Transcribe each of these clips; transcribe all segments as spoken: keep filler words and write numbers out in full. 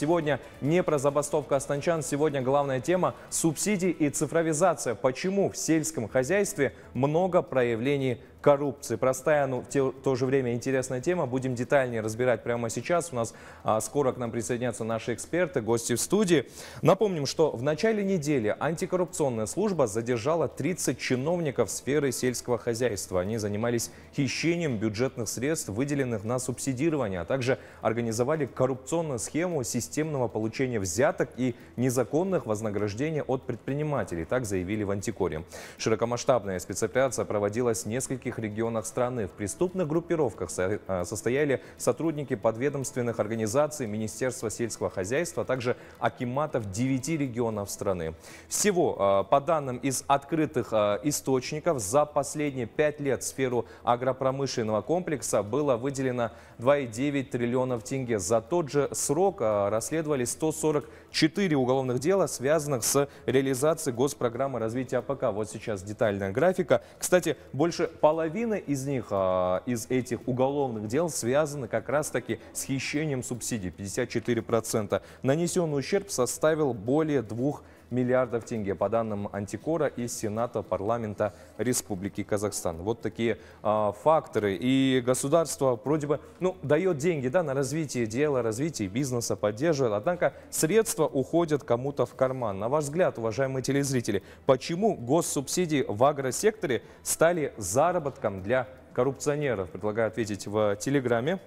Сегодня не про забастовку астанчан, сегодня главная тема – субсидии и цифровизация. Почему в сельском хозяйстве много проявлений коррупции? Простая, но в то же время интересная тема. Будем детальнее разбирать прямо сейчас. У нас а, скоро к нам присоединятся наши эксперты, гости в студии. Напомним, что в начале недели антикоррупционная служба задержала тридцать чиновников сферы сельского хозяйства. Они занимались хищением бюджетных средств, выделенных на субсидирование, а также организовали коррупционную схему системного получения взяток и незаконных вознаграждений от предпринимателей. Так заявили в Антикоре. Широкомасштабная спецоперация проводилась в нескольких регионах страны. В преступных группировках состояли сотрудники подведомственных организаций, Министерства сельского хозяйства, а также акиматов девяти регионов страны. Всего, по данным из открытых источников, за последние пять лет в сферу агропромышленного комплекса было выделено две целых девять десятых триллиона тенге. За тот же срок расследовали сто сорок четыре уголовных дела, связанных с реализацией госпрограммы развития АПК. Вот сейчас детальная графика. Кстати, больше половины Половина из них, из этих уголовных дел, связаны как раз-таки с хищением субсидий, пятьдесят четыре процента. Нанесенный ущерб составил более двух миллиардов тенге, по данным Антикора и Сената парламента Республики Казахстан. Вот такие а, факторы. И государство вроде бы ну, дает деньги да, на развитие дела, развитие бизнеса, поддерживает. Однако средства уходят кому-то в карман. На ваш взгляд, уважаемые телезрители, почему госсубсидии в агросекторе стали заработком для коррупционеров? Предлагаю ответить в Телеграме.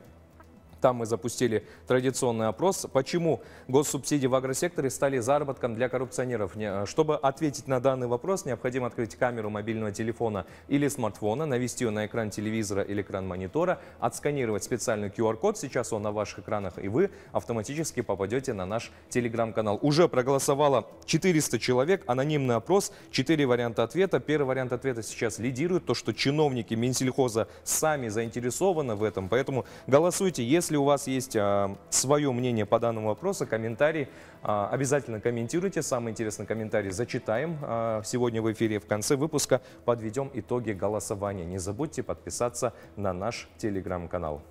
Там мы запустили традиционный опрос. Почему госсубсидии в агросекторе стали заработком для коррупционеров? Чтобы ответить на данный вопрос, необходимо открыть камеру мобильного телефона или смартфона, навести ее на экран телевизора или экран монитора, отсканировать специальный ку ар код. Сейчас он на ваших экранах, и вы автоматически попадете на наш телеграм-канал. Уже проголосовало четыреста человек. Анонимный опрос. Четыре варианта ответа. Первый вариант ответа сейчас лидирует. То, что чиновники Минсельхоза сами заинтересованы в этом. Поэтому голосуйте, если Если у вас есть а, свое мнение по данному вопросу, комментарий а, обязательно комментируйте. Самый интересный комментарий зачитаем а, сегодня в эфире. В конце выпуска подведем итоги голосования. Не забудьте подписаться на наш телеграм-канал.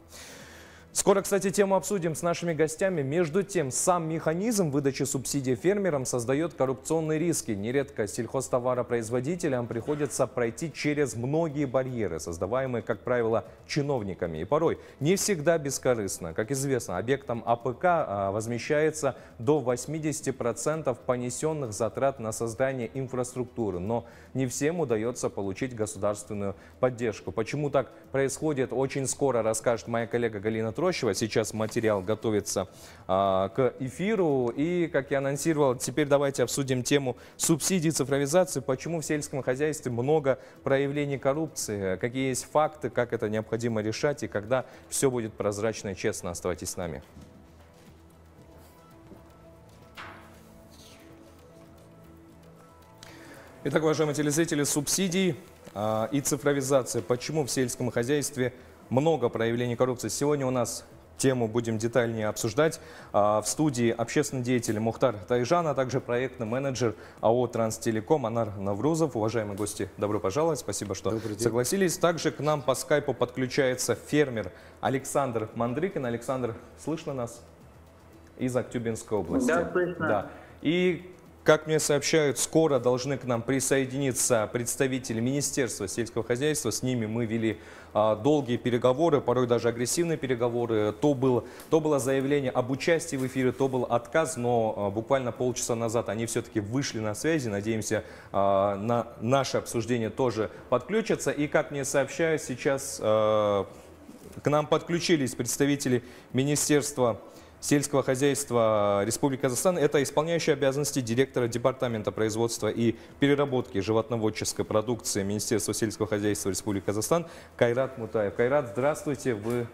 Скоро, кстати, тему обсудим с нашими гостями. Между тем, сам механизм выдачи субсидий фермерам создает коррупционные риски. Нередко сельхозтоваропроизводителям приходится пройти через многие барьеры, создаваемые, как правило, чиновниками. И порой не всегда бескорыстно. Как известно, объектам АПК возмещается до восьмидесяти процентов понесенных затрат на создание инфраструктуры. Но не всем удается получить государственную поддержку. Почему так происходит, очень скоро расскажет моя коллега Галина Трубина. Сейчас материал готовится а, к эфиру. И, как я анонсировал, теперь давайте обсудим тему субсидий, цифровизации. Почему в сельском хозяйстве много проявлений коррупции? Какие есть факты, как это необходимо решать и когда все будет прозрачно и честно. Оставайтесь с нами. Итак, уважаемые телезрители, субсидии а, и цифровизация. Почему в сельском хозяйстве много проявлений коррупции? Сегодня у нас тему будем детальнее обсуждать. В студии общественный деятель Мухтар Тайжан, а также проектный менеджер АО «Транстелеком» Анар Наврузов. Уважаемые гости, добро пожаловать. Спасибо, что согласились. Также к нам по скайпу подключается фермер Александр Мандрыкин. Александр, слышно нас? Из Актюбинской области. Да, слышно. Да. И... как мне сообщают, скоро должны к нам присоединиться представители Министерства сельского хозяйства. С ними мы вели а, долгие переговоры, порой даже агрессивные переговоры. То, был, то было заявление об участии в эфире, то был отказ, но а, буквально полчаса назад они все-таки вышли на связи. Надеемся, а, на наше обсуждение тоже подключатся. И, как мне сообщают, сейчас а, к нам подключились представители Министерства сельского хозяйства Республики Казахстан. Это исполняющий обязанности директора Департамента производства и переработки животноводческой продукции Министерства сельского хозяйства Республики Казахстан Кайрат Мутаев. Кайрат, здравствуйте. Вы...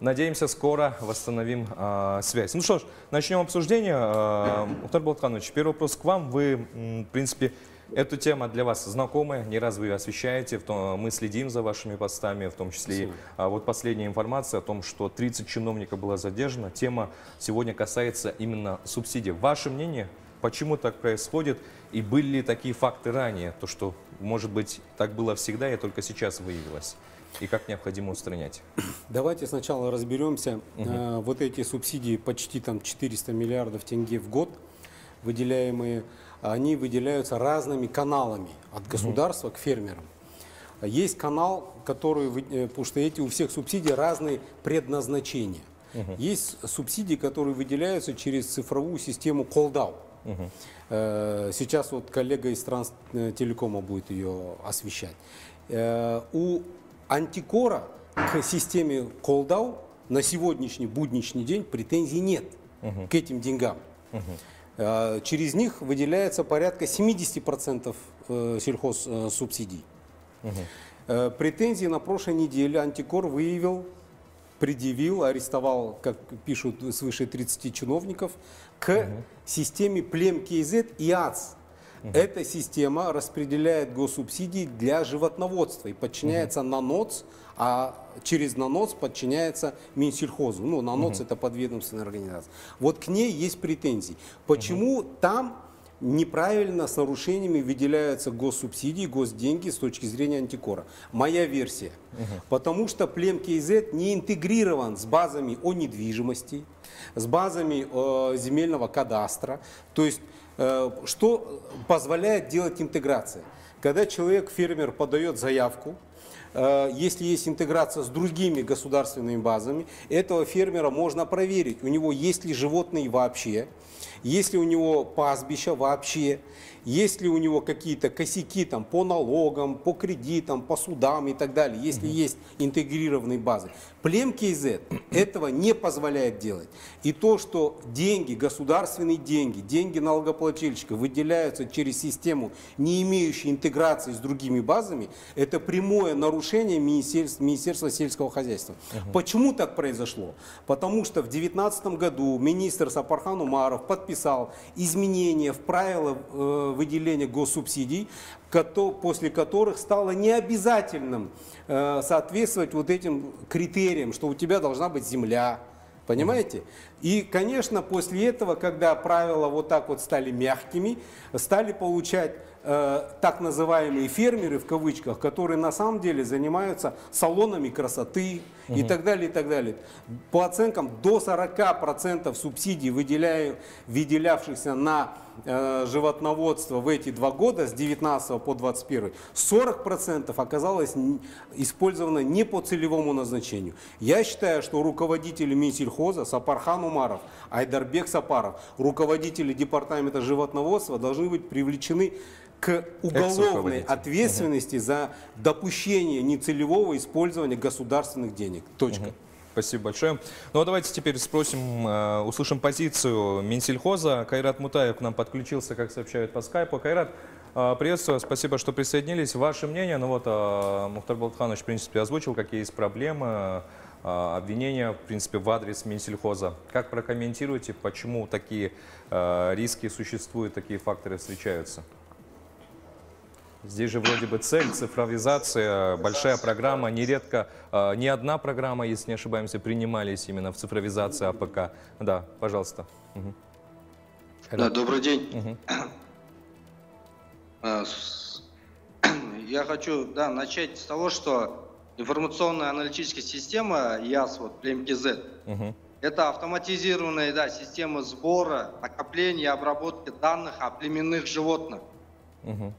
Надеемся, скоро восстановим э, связь. Ну что ж, начнем обсуждение. Мухтар Болтханович, первый вопрос к вам. Вы, в принципе, эта тема для вас знакомая, не раз вы ее освещаете, в том, мы следим за вашими постами, в том числе и а, вот последняя информация о том, что тридцать чиновников было задержано. Тема сегодня касается именно субсидий. Ваше мнение, почему так происходит и были ли такие факты ранее, то что, может быть, так было всегда и только сейчас выявилось? и как необходимо устранять? Давайте сначала разберемся. Угу. Вот эти субсидии, почти там четыреста миллиардов тенге в год выделяемые, они выделяются разными каналами от государства угу. к фермерам. Есть канал, который, потому что эти у всех субсидий разные предназначения. Угу. Есть субсидии, которые выделяются через цифровую систему колдау. Угу. Сейчас вот коллега из Транстелекома будет ее освещать. У Антикора к системе колдау на сегодняшний будничный день претензий нет угу. к этим деньгам. Угу. Через них выделяется порядка семидесяти процентов сельхозсубсидий. Угу. Претензии на прошлой неделе Антикор выявил, предъявил, арестовал, как пишут, свыше тридцати чиновников, к угу. системе Плем-КЗ и АЦ. Угу. Эта система распределяет госсубсидии для животноводства и подчиняется угу. НАНОЦ, а через НАНОЦ подчиняется Минсельхозу. Ну, НАНОЦ угу. это подведомственная организация. Вот к ней есть претензии. Почему угу. там неправильно с нарушениями выделяются госсубсидии, госденьги с точки зрения Антикора? Моя версия. Угу. Потому что Плем-КЗ не интегрирован с базами о недвижимости, с базами э, земельного кадастра. То есть, э, что позволяет делать интеграция? Когда человек, фермер, подает заявку, если есть интеграция с другими государственными базами, этого фермера можно проверить, у него есть ли животные вообще, есть ли у него пастбища вообще, есть ли у него какие-то косяки там, по налогам, по кредитам, по судам и так далее, если угу. есть интегрированные базы. Плем-КЗ этого не позволяет делать. И то, что деньги, государственные деньги, деньги налогоплательщика выделяются через систему, не имеющую интеграции с другими базами, это прямое нарушение Министерства, Министерства сельского хозяйства. Угу. Почему так произошло? Потому что в две тысячи девятнадцатом году министр Сапархан Умаров подписал изменения в правила э, выделения госсубсидий, после которых стало необязательным соответствовать вот этим критериям, что у тебя должна быть земля, понимаете? И, конечно, после этого, когда правила вот так вот стали мягкими, стали получать э, так называемые фермеры, в кавычках, которые на самом деле занимаются салонами красоты угу. и так далее, и так далее. По оценкам, до сорока процентов субсидий, выделяю, выделявшихся на э, животноводство в эти два года, с девятнадцатого по двадцать первый, сорок процентов оказалось использовано не по целевому назначению. Я считаю, что руководители Минсельхоза, Сапархан Умаров, Айдарбек Сапаров, руководители департамента животноводства должны быть привлечены к уголовной ответственности угу. за допущение нецелевого использования государственных денег. Точка. Угу. Спасибо большое. Ну а давайте теперь спросим, э, услышим позицию Минсельхоза. Кайрат Мутаев к нам подключился, как сообщают по скайпу. Кайрат, э, приветствую, спасибо, что присоединились. Ваше мнение, ну вот э, Мухтар Болтханович, в принципе, озвучил, какие есть проблемы, обвинения, в принципе, в адрес Минсельхоза. Как прокомментируете, почему такие э, риски существуют, такие факторы встречаются? Здесь же вроде бы цель, цифровизация, большая программа, нередко, э, не одна программа, если не ошибаемся, принимались именно в цифровизации АПК. Да, пожалуйста. Угу. Да, добрый день. Угу. Я хочу да, начать с того, что информационная аналитическая система ЯС, вот, Плем-КЗ, угу. это автоматизированная да, система сбора, накопления и обработки данных о племенных животных, угу.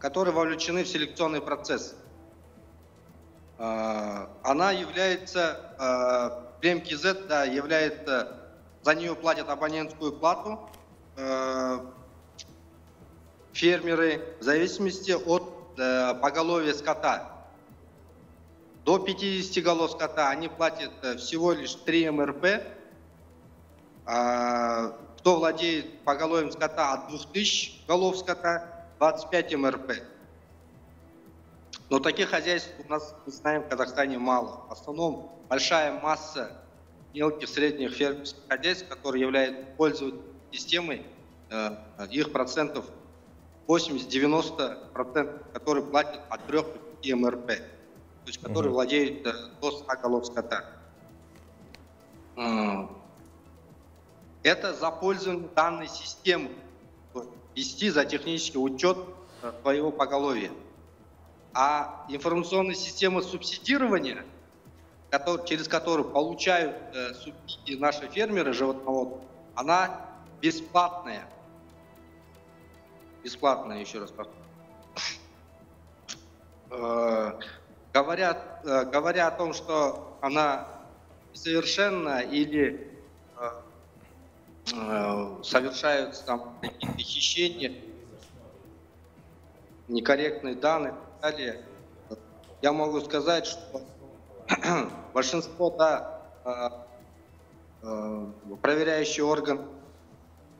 которые вовлечены в селекционный процесс. Она является, Плем-КЗ да, является, за нее платят абонентскую плату фермеры в зависимости от поголовья скота. До пятидесяти голов скота они платят всего лишь три эм эр пэ. Кто владеет поголовьем скота от двух тысяч голов скота, двадцать пять эм эр пэ. Но таких хозяйств у нас, мы знаем, в Казахстане мало. В основном большая масса мелких, средних фермерских хозяйств, которые являются пользователями системы, их процентов восемьдесят-девяносто процентов, которые платят от трёх до пяти эм эр пэ. То есть, который угу. владеет до ста голов скота. Это за пользование данной системы, вести за технический учет своего поголовья. а информационная система субсидирования, через которую получают субсидии наши фермеры, животноводные, она бесплатная. Бесплатная, еще раз повторю. Говорят, говоря о том, что она несовершенна или совершаются там какие-то хищения, некорректные данные и так далее, я могу сказать, что большинство, да, проверяющий орган,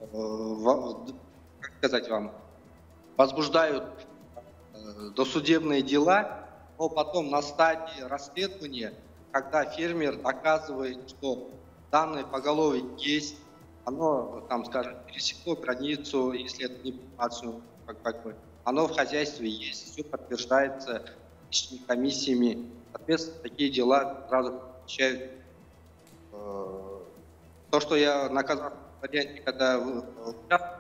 как сказать вам, возбуждают досудебные дела, но потом на стадии расследования, когда фермер доказывает, что данное поголовье есть, оно, там, скажем, пересекло границу, если это не информацию, как, как бы, оно в хозяйстве есть, все подтверждается комиссиями. Соответственно, такие дела сразу получают. То, что я на казахском варианте, когда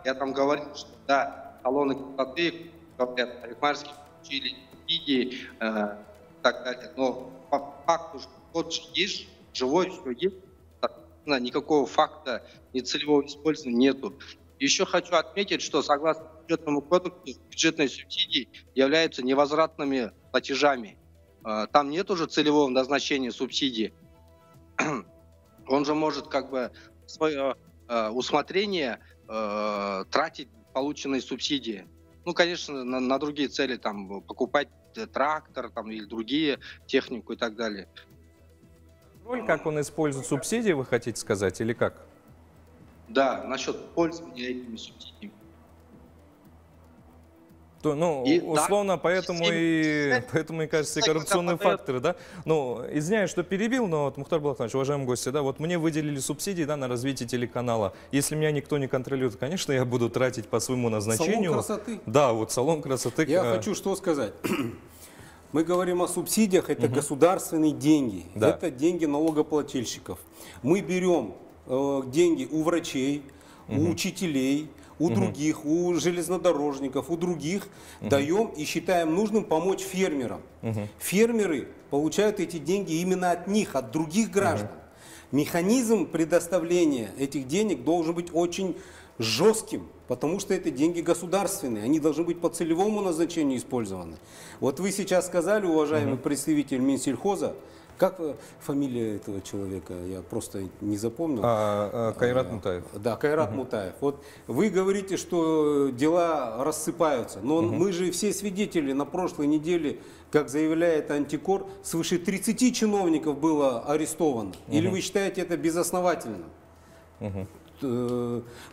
я там говорил, что да, салоны красоты, говорят, парикмахерские учили, и э, так далее. Но по факту, что тот же есть, живой, что есть, никакого факта нецелевого использования нету. Еще хочу отметить, что согласно бюджетному кодексу бюджетные субсидии являются невозвратными платежами. Там нет уже целевого назначения субсидии. Он же может как бы свое усмотрение тратить полученные субсидии. Ну, конечно, на, на другие цели, там, покупать трактор там, или другие технику и так далее. Роль, как он использует субсидии, вы хотите сказать, или как? Да, насчет пользования этими субсидиями. То, ну, и, условно, да, поэтому, и, поэтому и, кажется, и коррупционные факторы, да? Ну, извиняюсь, что перебил, но вот, Мухтар Булатович, уважаемые гости, да, вот мне выделили субсидии, да, на развитие телеканала. Если меня никто не контролирует, конечно, я буду тратить по своему назначению. Салон красоты. Да, вот салон красоты. Я а... хочу что сказать. Мы говорим о субсидиях, это угу. государственные деньги, да. это деньги налогоплательщиков. Мы берем э, деньги у врачей, угу. у учителей, у угу. других, у железнодорожников, у других, угу. даем и считаем нужным помочь фермерам. Угу. Фермеры получают эти деньги именно от них, от других граждан. Угу. Механизм предоставления этих денег должен быть очень жестким, потому что это деньги государственные, они должны быть по целевому назначению использованы. Вот вы сейчас сказали, уважаемый угу. представитель Минсельхоза, как фамилия этого человека, я просто не запомнил. А, а, Кайрат Мутаев. Да, Кайрат угу. Мутаев. Вот вы говорите, что дела рассыпаются, но угу. мы же все свидетели на прошлой неделе, как заявляет Антикор, свыше тридцати чиновников было арестовано. Угу. Или вы считаете это безосновательно? Угу.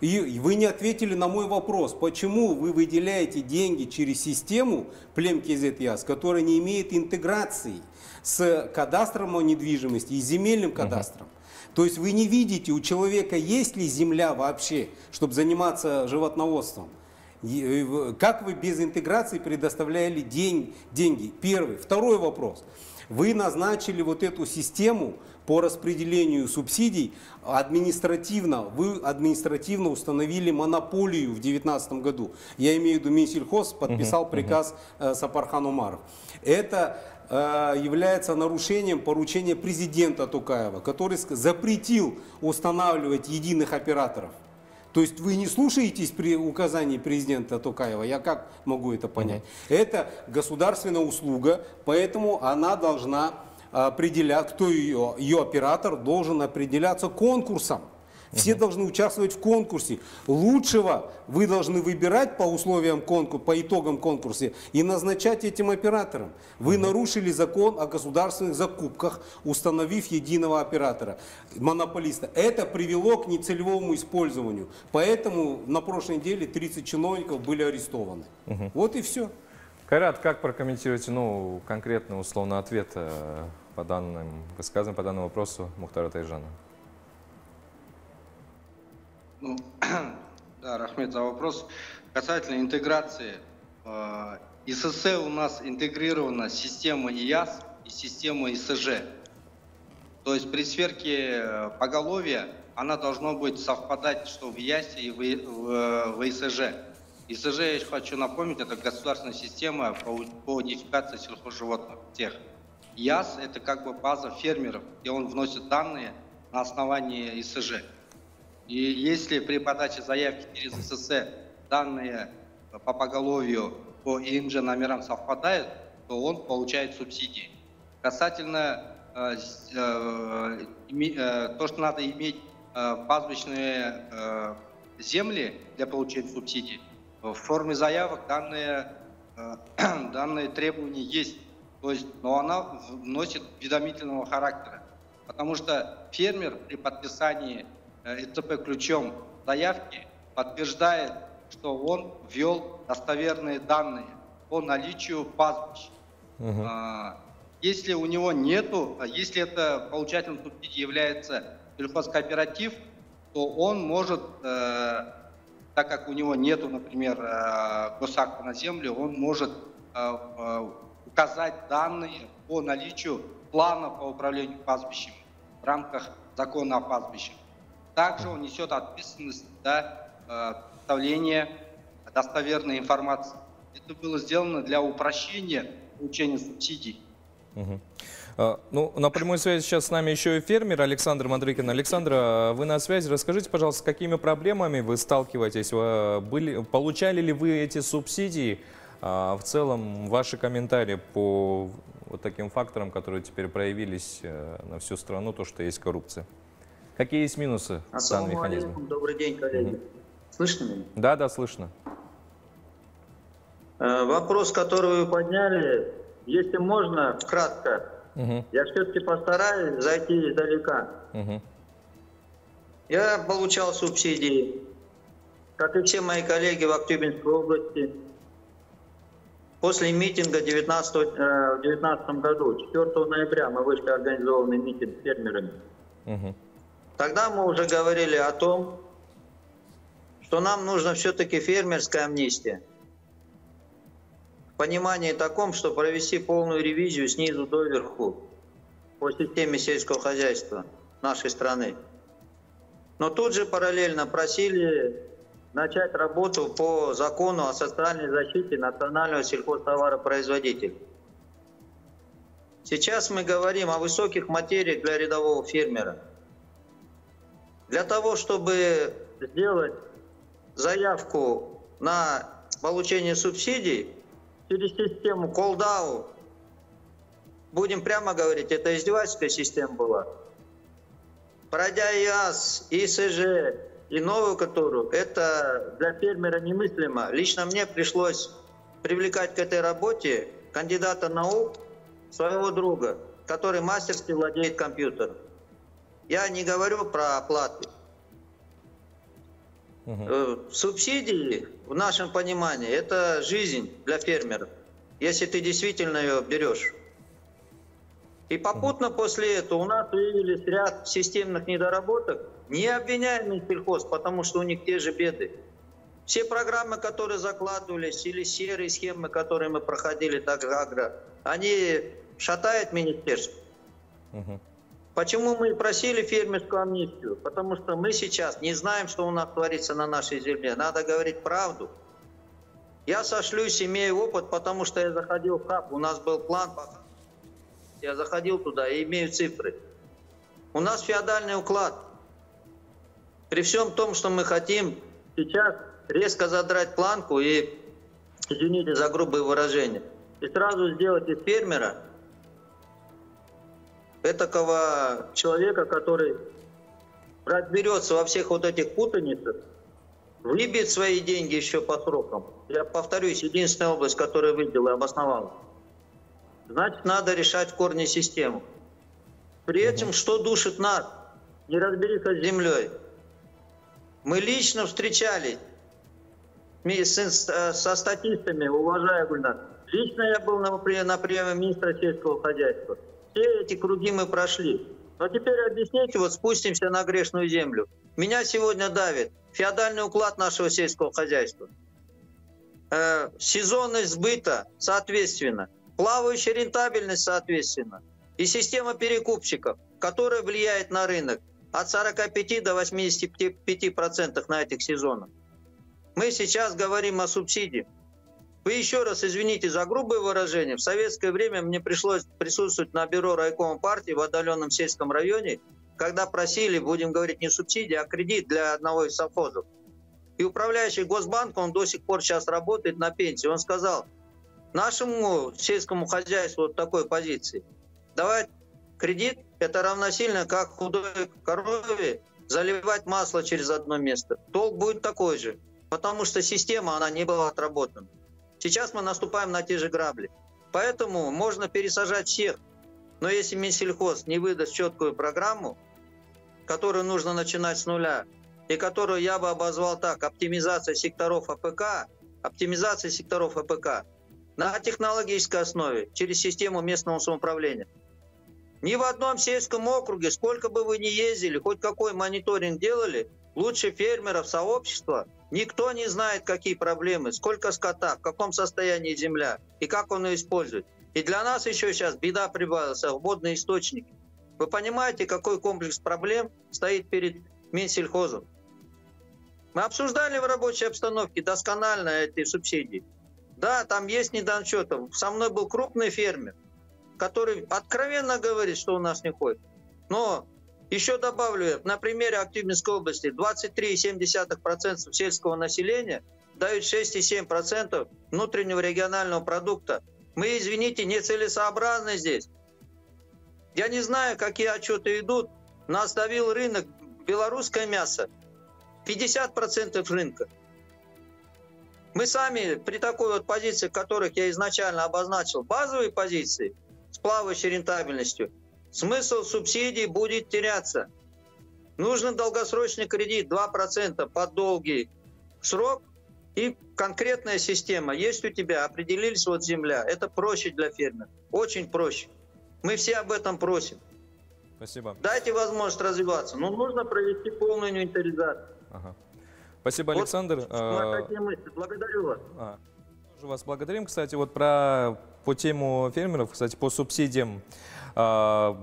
И вы не ответили на мой вопрос, почему вы выделяете деньги через систему Племкезетяс, которая не имеет интеграции с кадастром о недвижимости и земельным кадастром. Uh-huh. То есть вы не видите, у человека есть ли земля вообще, чтобы заниматься животноводством. Как вы без интеграции предоставляли день, деньги? Первый. Второй вопрос. Вы назначили вот эту систему по распределению субсидий административно. Вы административно установили монополию в две тысячи девятнадцатом году. Я имею в виду, Минсельхоз подписал uh-huh, приказ uh-huh. Сапархан Умаров. Это э, является нарушением поручения президента Тукаева, который запретил устанавливать единых операторов. То есть вы не слушаетесь при указании президента Токаева, я как могу это понять? Mm-hmm. Это государственная услуга, поэтому она должна определять, кто ее, ее оператор должен определяться конкурсом. Все mm-hmm. должны участвовать в конкурсе. Лучшего вы должны выбирать по условиям конкурса, по итогам конкурса и назначать этим операторам. Вы mm-hmm. нарушили закон о государственных закупках, установив единого оператора, монополиста. Это привело к нецелевому использованию. Поэтому на прошлой неделе тридцать чиновников были арестованы. Mm-hmm. Вот и все. Кайрат, как прокомментируете, ну, конкретно условно ответ по данным высказанным, по данному вопросу Мухтара Тайжана? Ну, да, Рахмет за вопрос. Касательно интеграции. Э, ИСС у нас интегрирована система ИАС и система ИСЖ. То есть при сверке поголовья она должно будет совпадать, что в ИАСе и в, в, в ИСЖ. ИСЖ, я хочу напомнить, это государственная система по, по унификации сельхозживотных тех. ЯС – это как бы база фермеров, и он вносит данные на основании ИСЖ. И если при подаче заявки через ИСС данные по поголовью по ИМЖ номерам совпадают, то он получает субсидии. Касательно э, э, э, то, что надо иметь э, пастбищные э, земли для получения субсидий, в форме заявок данные, э, данные требования есть. То есть, но она носит уведомительного характера. Потому что фермер при подписании ИТП ключом заявки подтверждает, что он ввел достоверные данные по наличию пастбищ. Угу. Если у него нету, если это получателем субсидии является сельхозкооператив, то он может, так как у него нету, например, госакта на землю, он может указать данные по наличию плана по управлению пастбищем в рамках закона о пастбищах. Также он несет ответственность за представление достоверной информации. Это было сделано для упрощения получения субсидий. Угу. А, ну, на прямой связи сейчас с нами еще и фермер Александр Мандрыкин. Александр, вы на связи. Расскажите, пожалуйста, с какими проблемами вы сталкиваетесь? Вы были, получали ли вы эти субсидии? А, в целом, ваши комментарии по вот таким факторам, которые теперь проявились на всю страну, то, что есть коррупция. Какие есть минусы данного механизма? Добрый день, коллеги. Mm-hmm. Слышно меня? Да, да, слышно. Вопрос, который вы подняли, если можно, кратко. Mm-hmm. Я все-таки постараюсь зайти издалека. Mm-hmm. Я получал субсидии, как и все мои коллеги в Актюбинской области, после митинга в две тысячи девятнадцатом году, четвёртого ноября, мы вышли организованный митинг с фермерами. Mm-hmm. Тогда мы уже говорили о том, что нам нужно все-таки фермерская амнистия. В понимании таком, что провести полную ревизию снизу до верху по системе сельского хозяйства нашей страны. Но тут же параллельно просили начать работу по закону о социальной защите национального сельхозтоваропроизводителя. Сейчас мы говорим о высоких материях для рядового фермера. Для того, чтобы сделать заявку на получение субсидий через систему колдау, будем прямо говорить, это издевательская система была. Пройдя ИАС, ИСЖ и новую которую, это для фермера немыслимо. Лично мне пришлось привлекать к этой работе кандидата наук, своего друга, который мастерски владеет компьютером. Я не говорю про оплаты. Угу. Субсидии, в нашем понимании, это жизнь для фермеров, если ты действительно ее берешь. И попутно угу. после этого у нас появились ряд системных недоработок, не обвиняемых сельхоз, потому что у них те же беды. Все программы, которые закладывались, или серые схемы, которые мы проходили, так агро, они шатают министерство. Угу. Почему мы просили фермерскую амнистию? Потому что мы сейчас не знаем, что у нас творится на нашей земле. Надо говорить правду. Я сошлюсь, имею опыт, потому что я заходил в КАП, у нас был план. Я заходил туда и имею цифры. У нас феодальный уклад. При всем том, что мы хотим сейчас резко задрать планку и, извините за грубые выражения, и сразу сделать из фермера этакого человека, который разберется во всех вот этих путаницах, выбьет свои деньги еще по срокам. Я повторюсь, единственная область, которая выбила и обосновала. Значит, надо решать в корне систему. При этом, что душит нас? Не разбериха с землей. Мы лично встречались со статистами, уважая Гульнар. Лично я был на приеме министра сельского хозяйства. Все эти круги мы прошли. Но теперь объясните, вот спустимся на грешную землю. Меня сегодня давит феодальный уклад нашего сельского хозяйства. Э, сезонность сбыта, соответственно. Плавающая рентабельность, соответственно. И система перекупщиков, которая влияет на рынок от сорок пять до восьмидесяти пяти процентов на этих сезонах. Мы сейчас говорим о субсидии. Вы еще раз извините за грубое выражение. В советское время мне пришлось присутствовать на бюро райкома партии в отдаленном сельском районе, когда просили, будем говорить, не субсидии, а кредит для одного из совхозов. И управляющий Госбанк, он до сих пор сейчас работает на пенсии, он сказал, нашему сельскому хозяйству вот такой позиции давать кредит, это равносильно, как худой корове заливать масло через одно место. Толк будет такой же, потому что система, она не была отработана. Сейчас мы наступаем на те же грабли. Поэтому можно пересажать всех. Но если Минсельхоз не выдаст четкую программу, которую нужно начинать с нуля, и которую я бы обозвал так, оптимизация секторов АПК, оптимизация секторов АПК на технологической основе, через систему местного самоуправления. Ни в одном сельском округе, сколько бы вы ни ездили, хоть какой мониторинг делали, лучше фермеров, сообщества, никто не знает, какие проблемы, сколько скота, в каком состоянии земля и как он ее использует. И для нас еще сейчас беда прибавилась, водные источники. Вы понимаете, какой комплекс проблем стоит перед Минсельхозом? Мы обсуждали в рабочей обстановке досконально эти субсидии. Да, там есть недочетов. Со мной был крупный фермер, который откровенно говорит, что у нас не ходит. Но еще добавлю, на примере Актюбинской области двадцать три и семь десятых процента сельского населения дают шесть и семь десятых процента внутреннего регионального продукта. Мы, извините, нецелесообразны здесь. Я не знаю, какие отчеты идут. Нас давил рынок, белорусское мясо, пятьдесят процентов рынка. Мы сами при такой вот позиции, которых я изначально обозначил, базовые позиции с плавающей рентабельностью, смысл субсидий будет теряться. Нужен долгосрочный кредит два процента под долгий срок и конкретная система. Есть у тебя, определились вот земля. Это проще для фермера, очень проще. Мы все об этом просим. Спасибо. Дайте возможность развиваться, но нужно провести полную инвентаризацию. Ага. Спасибо, Александр. Вот, а... Благодарю вас. А. Тоже вас благодарим. Кстати, вот про по тему фермеров, кстати, по субсидиям. А,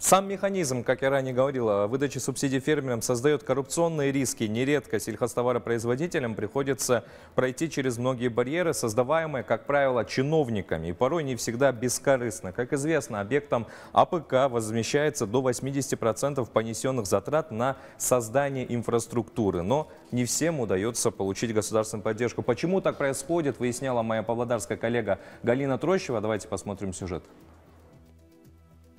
сам механизм, как я ранее говорила, выдачи субсидий фермерам создает коррупционные риски. Нередко сельхозтоваропроизводителям приходится пройти через многие барьеры, создаваемые, как правило, чиновниками, и порой не всегда бескорыстно. Как известно, объектам АПК возмещается до восьмидесяти процентов понесенных затрат на создание инфраструктуры. Но не всем удается получить государственную поддержку. Почему так происходит, выясняла моя павлодарская коллега Галина Трощева. Давайте посмотрим сюжет.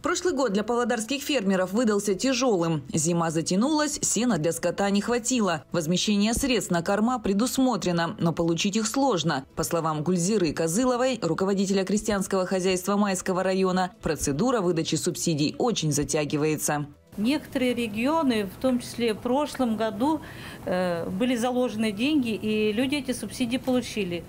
Прошлый год для павлодарских фермеров выдался тяжелым. Зима затянулась, сена для скота не хватило. Возмещение средств на корма предусмотрено, но получить их сложно. По словам Гульзиры Козыловой, руководителя крестьянского хозяйства Майского района, процедура выдачи субсидий очень затягивается. Некоторые регионы, в том числе в прошлом году, были заложены деньги, и люди эти субсидии получили.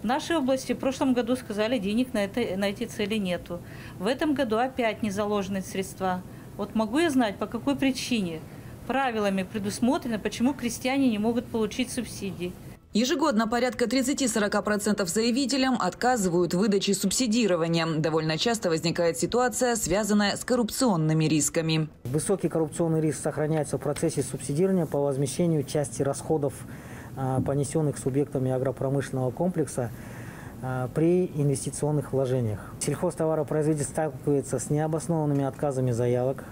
В нашей области в прошлом году сказали, денег на, это, на эти цели нету. В этом году опять не заложены средства. Вот могу я знать, по какой причине правилами предусмотрено, почему крестьяне не могут получить субсидии. Ежегодно порядка тридцати-сорока процентов заявителям отказывают в выдаче субсидирования. Довольно часто возникает ситуация, связанная с коррупционными рисками. Высокий коррупционный риск сохраняется в процессе субсидирования по возмещению части расходов, понесенных субъектами агропромышленного комплекса при инвестиционных вложениях. Сельхозтоваропроизводитель сталкивается с необоснованными отказами заявок,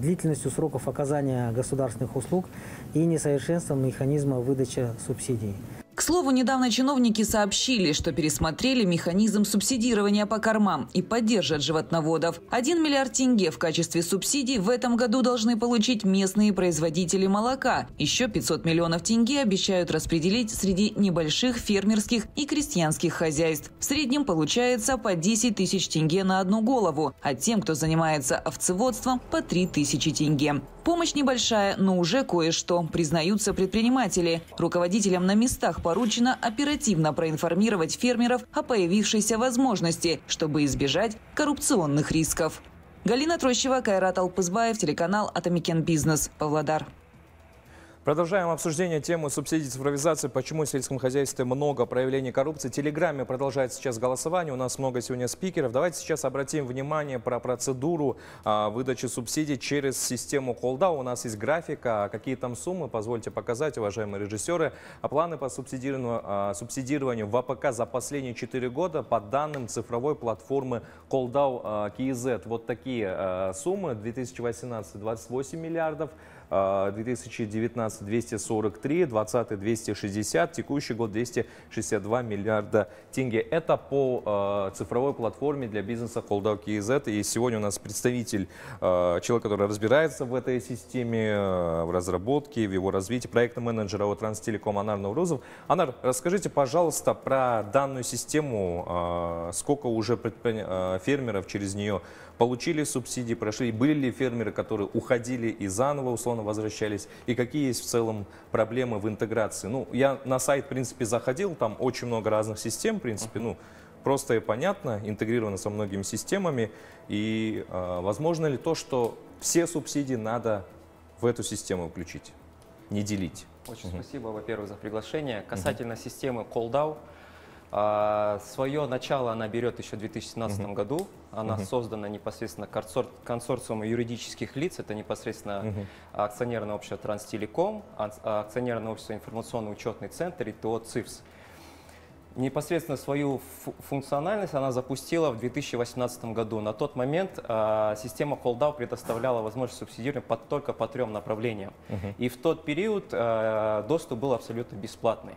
длительностью сроков оказания государственных услуг и несовершенством механизма выдачи субсидий. К слову, недавно чиновники сообщили, что пересмотрели механизм субсидирования по кормам и поддержат животноводов. один миллиард тенге в качестве субсидий в этом году должны получить местные производители молока. Еще пятьсот миллионов тенге обещают распределить среди небольших фермерских и крестьянских хозяйств. В среднем получается по десять тысяч тенге на одну голову, а тем, кто занимается овцеводством, по три тысячи тенге. Помощь небольшая, но уже кое-что, признаются предприниматели. Руководителям на местах поручено оперативно проинформировать фермеров о появившейся возможности, чтобы избежать коррупционных рисков. Галина Трощева, Кайрат Алпызбаев, телеканал «Атамекен Бизнес», Павлодар. Продолжаем обсуждение темы субсидий цифровизации. Почему в сельском хозяйстве много проявлений коррупции? В Телеграме продолжает сейчас голосование. У нас много сегодня спикеров. Давайте сейчас обратим внимание про процедуру а, выдачи субсидий через систему Колдау. У нас есть графика. Какие там суммы? Позвольте показать, уважаемые режиссеры. А планы по субсидированию, а, субсидированию в АПК за последние четыре года по данным цифровой платформы Колдау а, кей зет. Вот такие а, суммы. две тысячи восемнадцатый – двадцать восемь миллиардов. две тысячи девятнадцатый – двести сорок три, двадцатый – двести шестьдесят, текущий год – двести шестьдесят два миллиарда тенге. Это по э, цифровой платформе для бизнеса Колдау кей зет. И сегодня у нас представитель, э, человек, который разбирается в этой системе, э, в разработке, в его развитии, проектный менеджер АО «Транстелеком» Анар Наурузов. Анар, расскажите, пожалуйста, про данную систему. Э, сколько уже предпри... э, фермеров через нее получили субсидии, прошли? Были ли фермеры, которые уходили и заново, условно, возвращались, и какие есть в целом проблемы в интеграции? Ну, я на сайт, в принципе, заходил, там очень много разных систем, в принципе, ну, просто и понятно, интегрировано со многими системами, и э, возможно ли то, что все субсидии надо в эту систему включить, не делить? Очень угу. спасибо, во-первых, за приглашение. Касательно угу. системы Колдау, э, свое начало она берет еще в две тысячи семнадцатом угу. году. Она угу. создана непосредственно консор... консорциумом юридических лиц, это непосредственно угу. акционерное общество «Транстелеком», акционерное общество «Информационно-учетный центр» и ТО «ЦИФС». Непосредственно свою функциональность она запустила в две тысячи восемнадцатом году. На тот момент э, система Колдау предоставляла возможность субсидирования по, только по трем направлениям. Угу. И в тот период э, доступ был абсолютно бесплатный.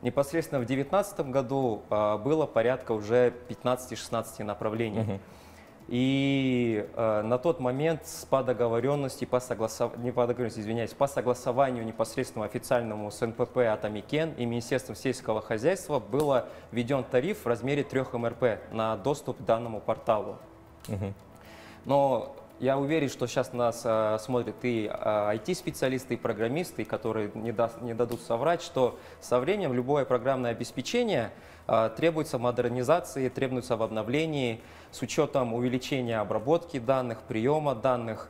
Непосредственно в две тысячи девятнадцатом году а, было порядка уже пятнадцати-шестнадцати направлений. Угу. И а, на тот момент по договоренности, по, согласов... не по, договоренности, извиняюсь, по согласованию непосредственно официальному с эн пэ пэ «Атамикен» и Министерством сельского хозяйства был введен тариф в размере трёх эм эр пэ на доступ к данному порталу. Угу. Но я уверен, что сейчас нас а, смотрят и а, ай ти-специалисты, и программисты, которые не, даст, не дадут соврать, что со временем любое программное обеспечение а, требуется модернизации, требуется в обновлении с учетом увеличения обработки данных, приема данных.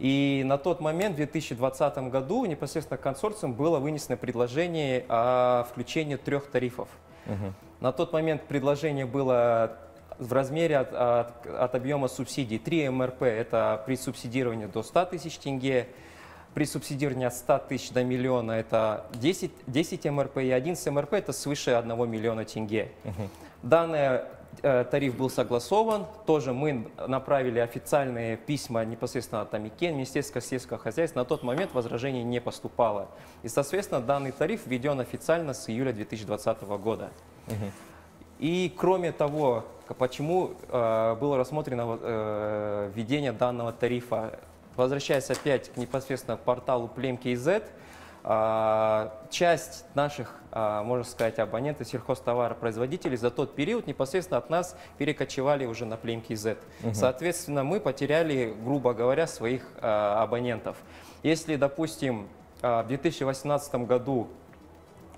И на тот момент, в две тысячи двадцатом году, непосредственно консорциум было вынесено предложение о включении трех тарифов. Угу. На тот момент предложение было в размере от, от, от объема субсидий три эм эр пэ – это при субсидировании до ста тысяч тенге, при субсидировании от ста тысяч до миллиона – это десять эм эр пэ, и одиннадцать эм эр пэ – это свыше одного миллиона тенге. Угу. Данный э, тариф был согласован, тоже мы направили официальные письма непосредственно от Атамикен, Министерства сельского хозяйства, на тот момент возражений не поступало. И, соответственно, данный тариф введен официально с июля две тысячи двадцатого года. Угу. И кроме того, почему э, было рассмотрено э, введение данного тарифа, возвращаясь опять к непосредственно порталу Плем точка кей зет, э, часть наших, э, можно сказать, абонентов сельхозтоваропроизводителей за тот период непосредственно от нас перекочевали уже на Плем точка кей зет. Угу. Соответственно, мы потеряли, грубо говоря, своих э, абонентов. Если, допустим, э, в две тысячи восемнадцатом году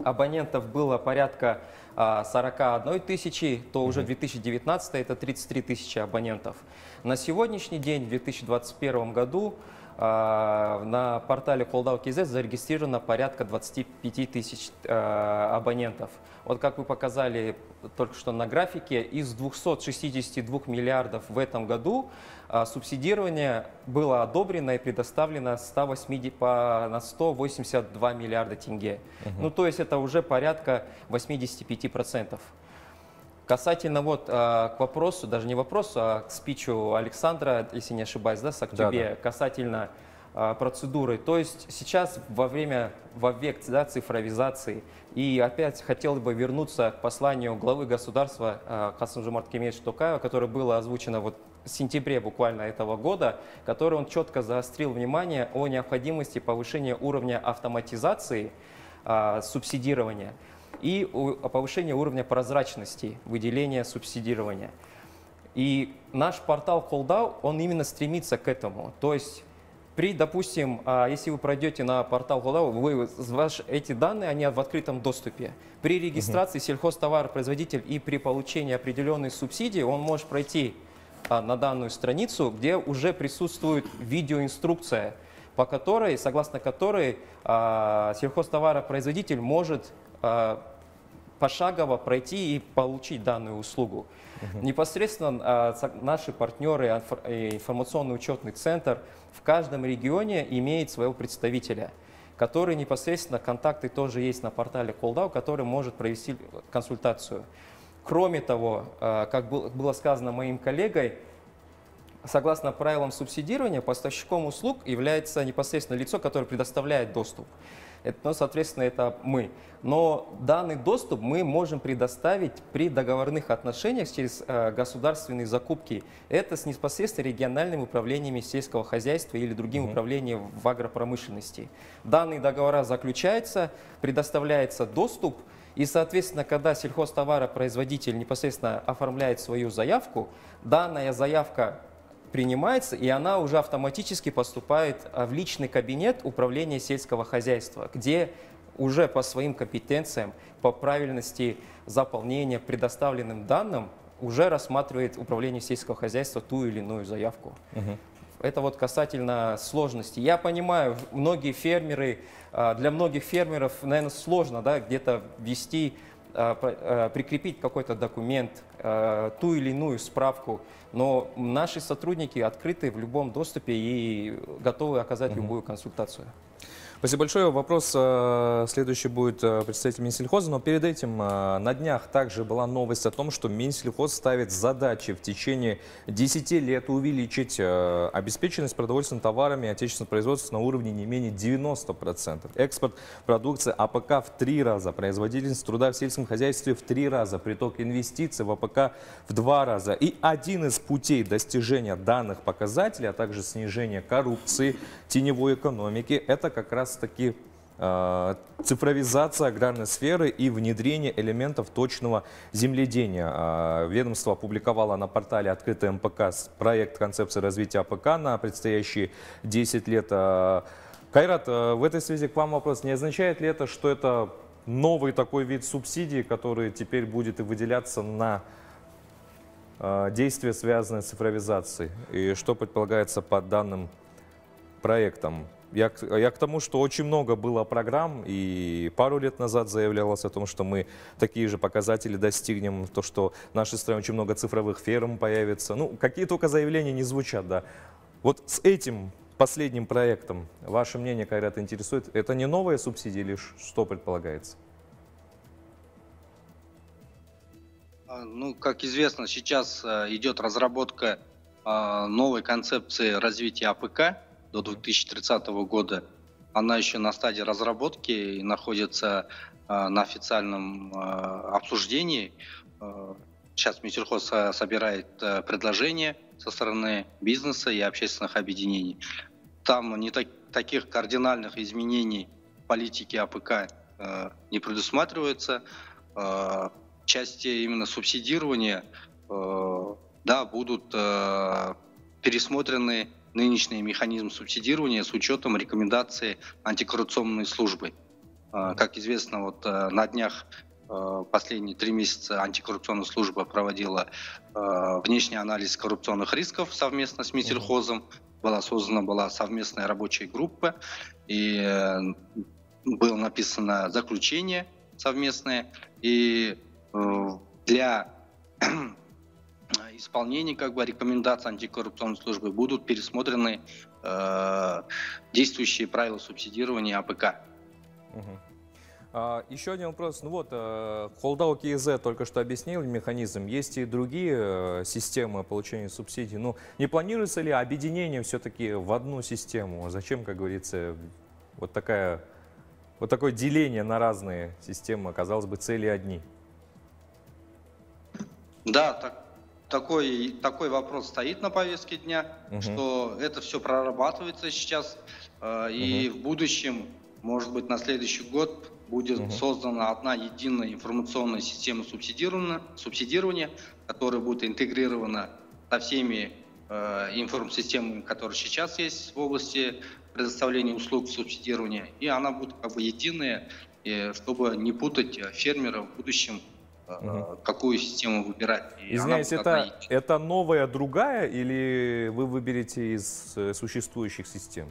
абонентов было порядка сорока одной тысячи, то уже две тысячи девятнадцатый это тридцать три тысячи абонентов. На сегодняшний день, в две тысячи двадцать первом году, на портале Колдау точка кей зет зарегистрировано порядка двадцати пяти тысяч абонентов. Вот как вы показали только что на графике, из двухсот шестидесяти двух миллиардов в этом году субсидирование было одобрено и предоставлено на сто восемьдесят два миллиарда тенге. Угу. Ну, то есть это уже порядка восьмидесяти пяти процентов. Касательно вот а, к вопросу, даже не вопросу, а к спичу Александра, если не ошибаюсь, да, с Актюбе, да, да. касательно а, процедуры. То есть сейчас во время, во век да, цифровизации, и опять хотел бы вернуться к посланию главы государства а, Касым-Жомарта Кемелевича Токаева, которое было озвучено вот в сентябре буквально этого года, который он четко заострил внимание о необходимости повышения уровня автоматизации а, субсидирования и повышение уровня прозрачности выделения субсидирования. И наш портал Колдау, он именно стремится к этому. То есть, при, допустим, если вы пройдете на портал Колдау, вы, ваши, эти данные, они в открытом доступе. При регистрации угу. сельхозтоваропроизводитель и при получении определенной субсидии он может пройти на данную страницу, где уже присутствует видеоинструкция, по которой, согласно которой э, сельхозтоваропроизводитель может э, пошагово пройти и получить данную услугу. Uh-huh. Непосредственно э, наши партнеры, информационный учетный центр в каждом регионе имеет своего представителя, который непосредственно, контакты тоже есть на портале Колдау, который может провести консультацию. Кроме того, э, как было сказано моим коллегой, согласно правилам субсидирования, поставщиком услуг является непосредственно лицо, которое предоставляет доступ. Это, ну, соответственно, это мы. Но данный доступ мы можем предоставить при договорных отношениях через э, государственные закупки. Это с непосредственно региональными управлениями сельского хозяйства или другим mm-hmm. управлением в агропромышленности. Данные договора заключаются, предоставляется доступ. И, соответственно, когда сельхозтоваропроизводитель непосредственно оформляет свою заявку, данная заявка принимается, и она уже автоматически поступает в личный кабинет управления сельского хозяйства, где уже по своим компетенциям, по правильности заполнения предоставленным данным уже рассматривает управление сельского хозяйства ту или иную заявку. Угу. Это вот касательно сложности. Я понимаю, многие фермеры, для многих фермеров, наверное, сложно, да, где-то ввести, прикрепить какой-то документ, ту или иную справку, но наши сотрудники открыты в любом доступе и готовы оказать любую консультацию. Спасибо большое. Вопрос следующий будет представитель Минсельхоза, но перед этим на днях также была новость о том, что Минсельхоз ставит задачи в течение десяти лет увеличить обеспеченность продовольственными товарами отечественного производства на уровне не менее девяноста процентов. Экспорт продукции АПК в три раза, производительность труда в сельском хозяйстве в три раза, приток инвестиций в АПК в два раза. И один из путей достижения данных показателей, а также снижения коррупции, теневой экономики, это как раз таки э, цифровизация аграрной сферы и внедрение элементов точного земледения. Э, ведомство опубликовало на портале «Открытый МПК» проект концепции развития АПК на предстоящие десять лет. Э, Кайрат, э, в этой связи к вам вопрос. Не означает ли это, что это новый такой вид субсидий, который теперь будет и выделяться на э, действия, связанные с цифровизацией? И что предполагается по данным проектам? Я, я к тому, что очень много было программ, и пару лет назад заявлялось о том, что мы такие же показатели достигнем, то, что в нашей стране очень много цифровых ферм появится. Ну, какие только заявления не звучат, да. Вот с этим последним проектом, ваше мнение, Кайрат, интересует, это не новая субсидия или что предполагается? Ну, как известно, сейчас идет разработка новой концепции развития АПК до две тысячи тридцатого года. Она еще на стадии разработки и находится э, на официальном э, обсуждении. Э, сейчас Минсельхоз собирает э, предложения со стороны бизнеса и общественных объединений. Там не так, таких кардинальных изменений политики АПК э, не предусматривается. Э, части именно субсидирования э, да, будут э, пересмотрены нынешний механизм субсидирования с учетом рекомендаций антикоррупционной службы. Как известно, вот на днях последние три месяца антикоррупционная служба проводила внешний анализ коррупционных рисков совместно с Минсельхозом. Была создана была совместная рабочая группа, и было написано заключение совместное. И для исполнении как бы рекомендаций антикоррупционной службы будут пересмотрены э, действующие правила субсидирования АПК. Угу. А, еще один вопрос. Ну вот, Колдау КИЗ только что объяснил механизм. Есть и другие системы получения субсидий. Но не планируется ли объединение все-таки в одну систему? Зачем, как говорится, вот такая, вот такое деление на разные системы? Казалось бы, цели одни. Да, так. Такой, такой вопрос стоит на повестке дня, угу. что это все прорабатывается сейчас, э, и угу. в будущем, может быть, на следующий год будет угу. создана одна единая информационная система субсидирования, субсидирования, которая будет интегрирована со всеми э, информсистемами, которые сейчас есть в области предоставления услуг субсидирования, и она будет как бы единая, и, чтобы не путать фермера в будущем, Угу. какую систему выбирать. Извиняюсь, это, это новая, другая, или вы выберете из существующих систем?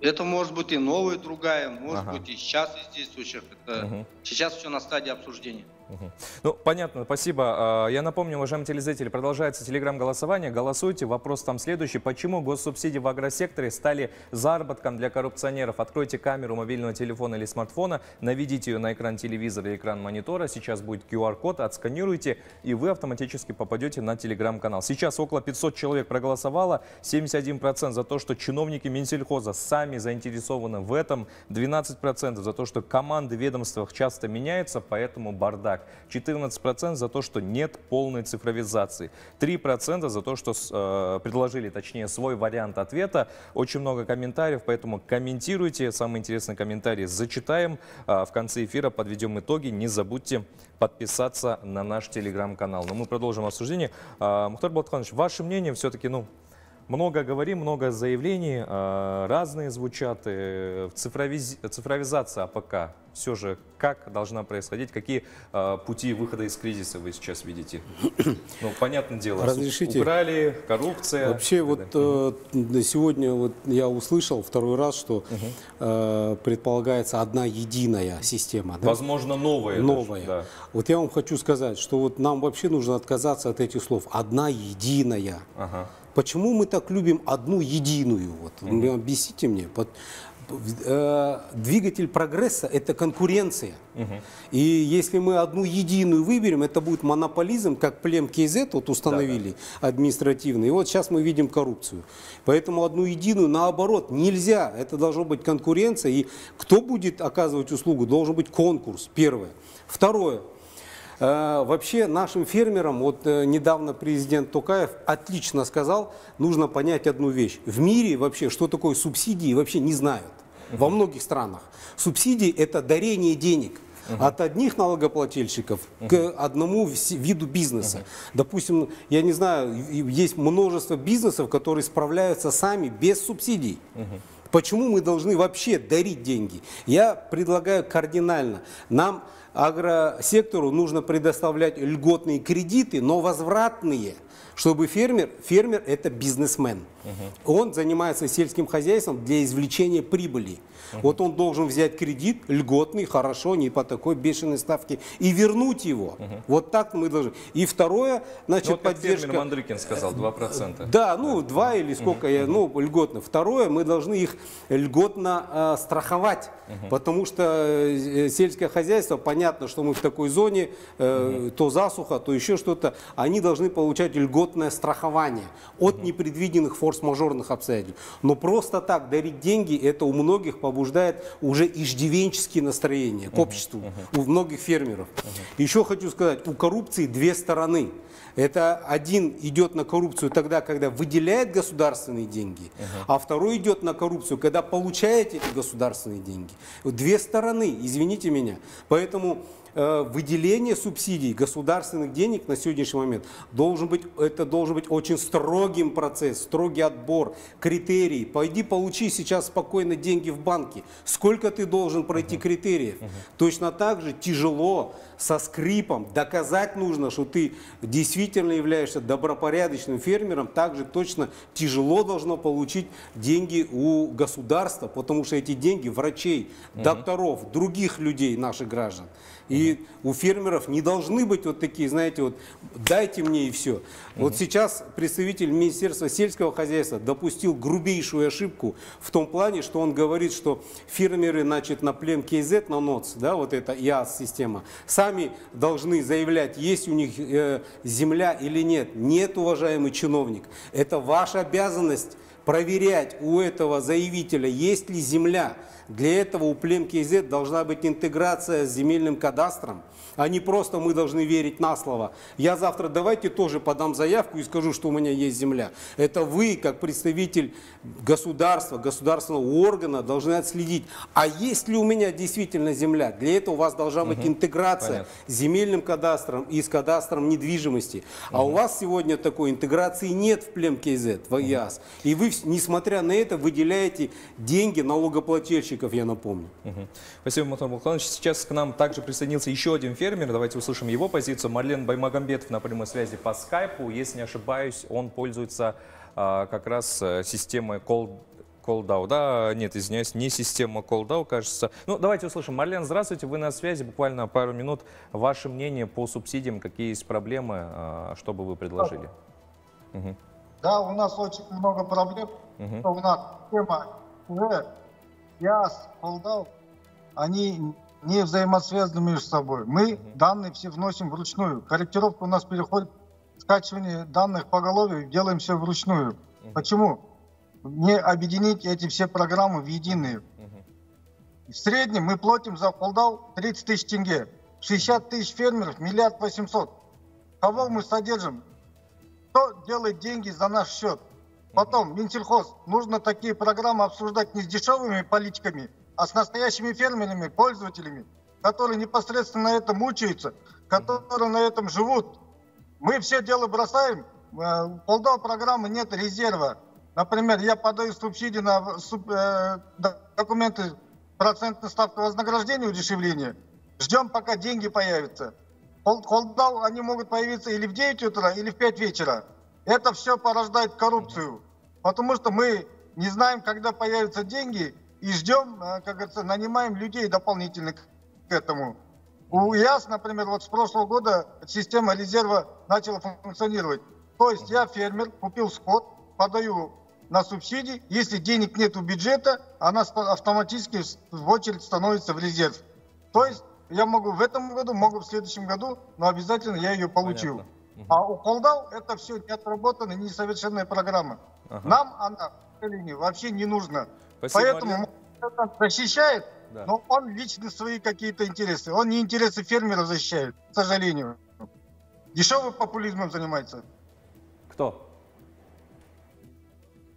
Это может быть и новая, другая, может ага. быть и сейчас из действующих. Это угу. Сейчас все на стадии обсуждения. Угу. Ну, понятно, спасибо. Я напомню, уважаемые телезрители, продолжается телеграм-голосование. Голосуйте. Вопрос там следующий. Почему госсубсидии в агросекторе стали заработком для коррупционеров? Откройте камеру мобильного телефона или смартфона, наведите ее на экран телевизора и экран монитора. Сейчас будет ку ар код, отсканируйте, и вы автоматически попадете на телеграм-канал. Сейчас около пятисот человек проголосовало, семьдесят один процент за то, что чиновники Минсельхоза сами заинтересованы в этом, двенадцать процентов за то, что команды в ведомствах часто меняются, поэтому бардак. четырнадцать процентов за то, что нет полной цифровизации, три процента за то, что э, предложили, точнее, свой вариант ответа. Очень много комментариев, поэтому комментируйте. Самые интересные комментарии зачитаем. Э, в конце эфира подведем итоги. Не забудьте подписаться на наш телеграм-канал. Но мы продолжим обсуждение. Э, Мухтар Болтханович, ваше мнение все-таки, ну, много говорим, много заявлений, э, разные звучат. Э, цифровиз... Цифровизация АПК. Все же, как должна происходить, какие э, пути выхода из кризиса вы сейчас видите? Ну, понятное дело, разрешите. Украли, коррупция. Вообще, вот э, сегодня вот я услышал второй раз, что угу. э, предполагается одна единая система. Да? Возможно, новая. Новая. Да. Вот я вам хочу сказать, что вот нам вообще нужно отказаться от этих слов. Одна единая. Ага. Почему мы так любим одну единую? Вот, угу. Объясните мне. Двигатель прогресса – это конкуренция. Угу. И если мы одну единую выберем, это будет монополизм, как Плем КЗ вот установили да, да. административный. И вот сейчас мы видим коррупцию. Поэтому одну единую, наоборот, нельзя. Это должна быть конкуренция. И кто будет оказывать услугу, должен быть конкурс, первое. Второе. Вообще нашим фермерам, вот недавно президент Токаев отлично сказал, нужно понять одну вещь. В мире вообще, что такое субсидии, вообще не знают. Uh-huh. Во многих странах. Субсидии – это дарение денег. Uh-huh. От одних налогоплательщиков uh-huh. к одному виду бизнеса. Uh-huh. Допустим, я не знаю, есть множество бизнесов, которые справляются сами без субсидий. Uh-huh. Почему мы должны вообще дарить деньги? Я предлагаю кардинально. Нам, агросектору, нужно предоставлять льготные кредиты, но возвратные, чтобы фермер, фермер это бизнесмен. Угу. Он занимается сельским хозяйством для извлечения прибыли. Угу. Вот он должен взять кредит льготный, хорошо, не по такой бешеной ставке, и вернуть его. Угу. Вот так мы должны. И второе, значит, ну, вот поддержка... Фермер Мандрыкин сказал, два процента. Да, ну, да. два или сколько, угу. я, ну, льготно. Второе, мы должны их льготно э, страховать, угу. потому что сельское хозяйство, понятно, что мы в такой зоне, э, угу. то засуха, то еще что-то, они должны получать льготно страхование от непредвиденных форс-мажорных обстоятельств. Но просто так дарить деньги, это у многих побуждает уже иждивенческие настроения к обществу, у многих фермеров. Еще хочу сказать, у коррупции две стороны. Это один идет на коррупцию тогда, когда выделяет государственные деньги, а второй идет на коррупцию, когда получает эти государственные деньги. Две стороны, извините меня. Поэтому выделение субсидий, государственных денег на сегодняшний момент должен быть, это должен быть очень строгим процесс, строгий отбор, критерий. Пойди получи сейчас спокойно деньги в банке. Сколько ты должен пройти критериев? Точно так же тяжело, со скрипом доказать нужно, что ты действительно являешься добропорядочным фермером. Также точно тяжело должно получить деньги у государства, потому что эти деньги врачей, докторов, других людей, наших граждан. И у фермеров не должны быть вот такие, знаете, вот дайте мне и все. Вот сейчас представитель Министерства сельского хозяйства допустил грубейшую ошибку в том плане, что он говорит, что фермеры, значит, на Плем КЗ, на НОЦ, да, вот эта ИАС-система, сами должны заявлять, есть у них э, земля или нет. Нет, уважаемый чиновник, это ваша обязанность проверять у этого заявителя, есть ли земля. Для этого у Плем КЗ должна быть интеграция с земельным кадастром, а не просто мы должны верить на слово. Я завтра давайте тоже подам заявку и скажу, что у меня есть земля. Это вы, как представитель государства, государственного органа, должны отследить, а есть ли у меня действительно земля. Для этого у вас должна быть угу. интеграция Понятно. С земельным кадастром и с кадастром недвижимости. А угу. у вас сегодня такой интеграции нет в Плем КЗ, в ИАС. Угу. И вы, несмотря на это, выделяете деньги налогоплательщикам. Я напомню. Угу. Спасибо, Мухтар Болтханович. Сейчас к нам также присоединился еще один фермер. Давайте услышим его позицию. Марлен Баймагамбетов на прямой связи по скайпу. Если не ошибаюсь, он пользуется а, как раз системой Call CallDAO. Да, нет, извиняюсь, не система CallDAO, кажется. Ну, давайте услышим. Марлен, здравствуйте, вы на связи. Буквально пару минут. Ваше мнение по субсидиям, какие есть проблемы, что бы вы предложили? Да, угу. Да, у нас очень много проблем. Угу. Что у нас система ИАС, ИАС, CallDAO, они не взаимосвязаны между собой. Мы угу. данные все вносим вручную. Корректировка у нас переходит, скачивание данных по голове делаем все вручную. Угу. Почему? Не объединить эти все программы в единые. Угу. В среднем мы платим за CallDAO тридцать тысяч тенге. шестьдесят тысяч фермеров, миллиард восемьсот. Кого мы содержим? Кто делает деньги за наш счет? Потом, Минсельхоз, нужно такие программы обсуждать не с дешевыми политиками, а с настоящими фермерами, пользователями, которые непосредственно на этом мучаются, которые на этом живут. Мы все дело бросаем, у CallDAO программы нет резерва. Например, я подаю субсидии на суб, э, документы, процентную ставку вознаграждения, удешевления. Ждем, пока деньги появятся. CallDAO, они могут появиться или в девять утра, или в пять вечера. Это все порождает коррупцию, потому что мы не знаем, когда появятся деньги, и ждем, как говорится, нанимаем людей дополнительно к этому. У ИАС, например, вот с прошлого года система резерва начала функционировать. То есть я фермер, купил скот, подаю на субсидии, если денег нет у бюджета, она автоматически в очередь становится в резерв. То есть я могу в этом году, могу в следующем году, но обязательно я ее получу. Понятно. А у CallDAO это все не отработанная, несовершенная программа. Ага. Нам она вообще не нужна. Спасибо, поэтому он защищает, да. но он лично свои какие-то интересы. Он не интересы фермеров защищает, к сожалению. Дешевым популизмом занимается. Кто?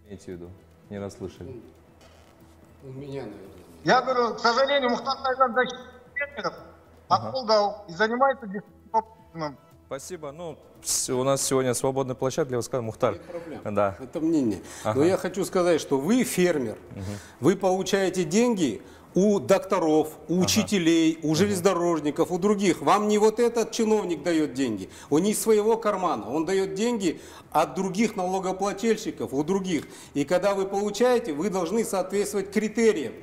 Имейте в виду, не расслышали. У меня, наверное. Я говорю, к сожалению, Мухтар Тайган защищает фермеров, а CallDAO и занимается дешевым популизмом. Спасибо. Ну, у нас сегодня свободная площадка для вас, Мухтар. Да. Это мнение. Ага. Но я хочу сказать, что вы фермер, угу. вы получаете деньги у докторов, у ага. учителей, у ага. железнодорожников, у других. Вам не вот этот чиновник дает деньги, он не из своего кармана, он дает деньги от других налогоплательщиков, у других. И когда вы получаете, вы должны соответствовать критериям.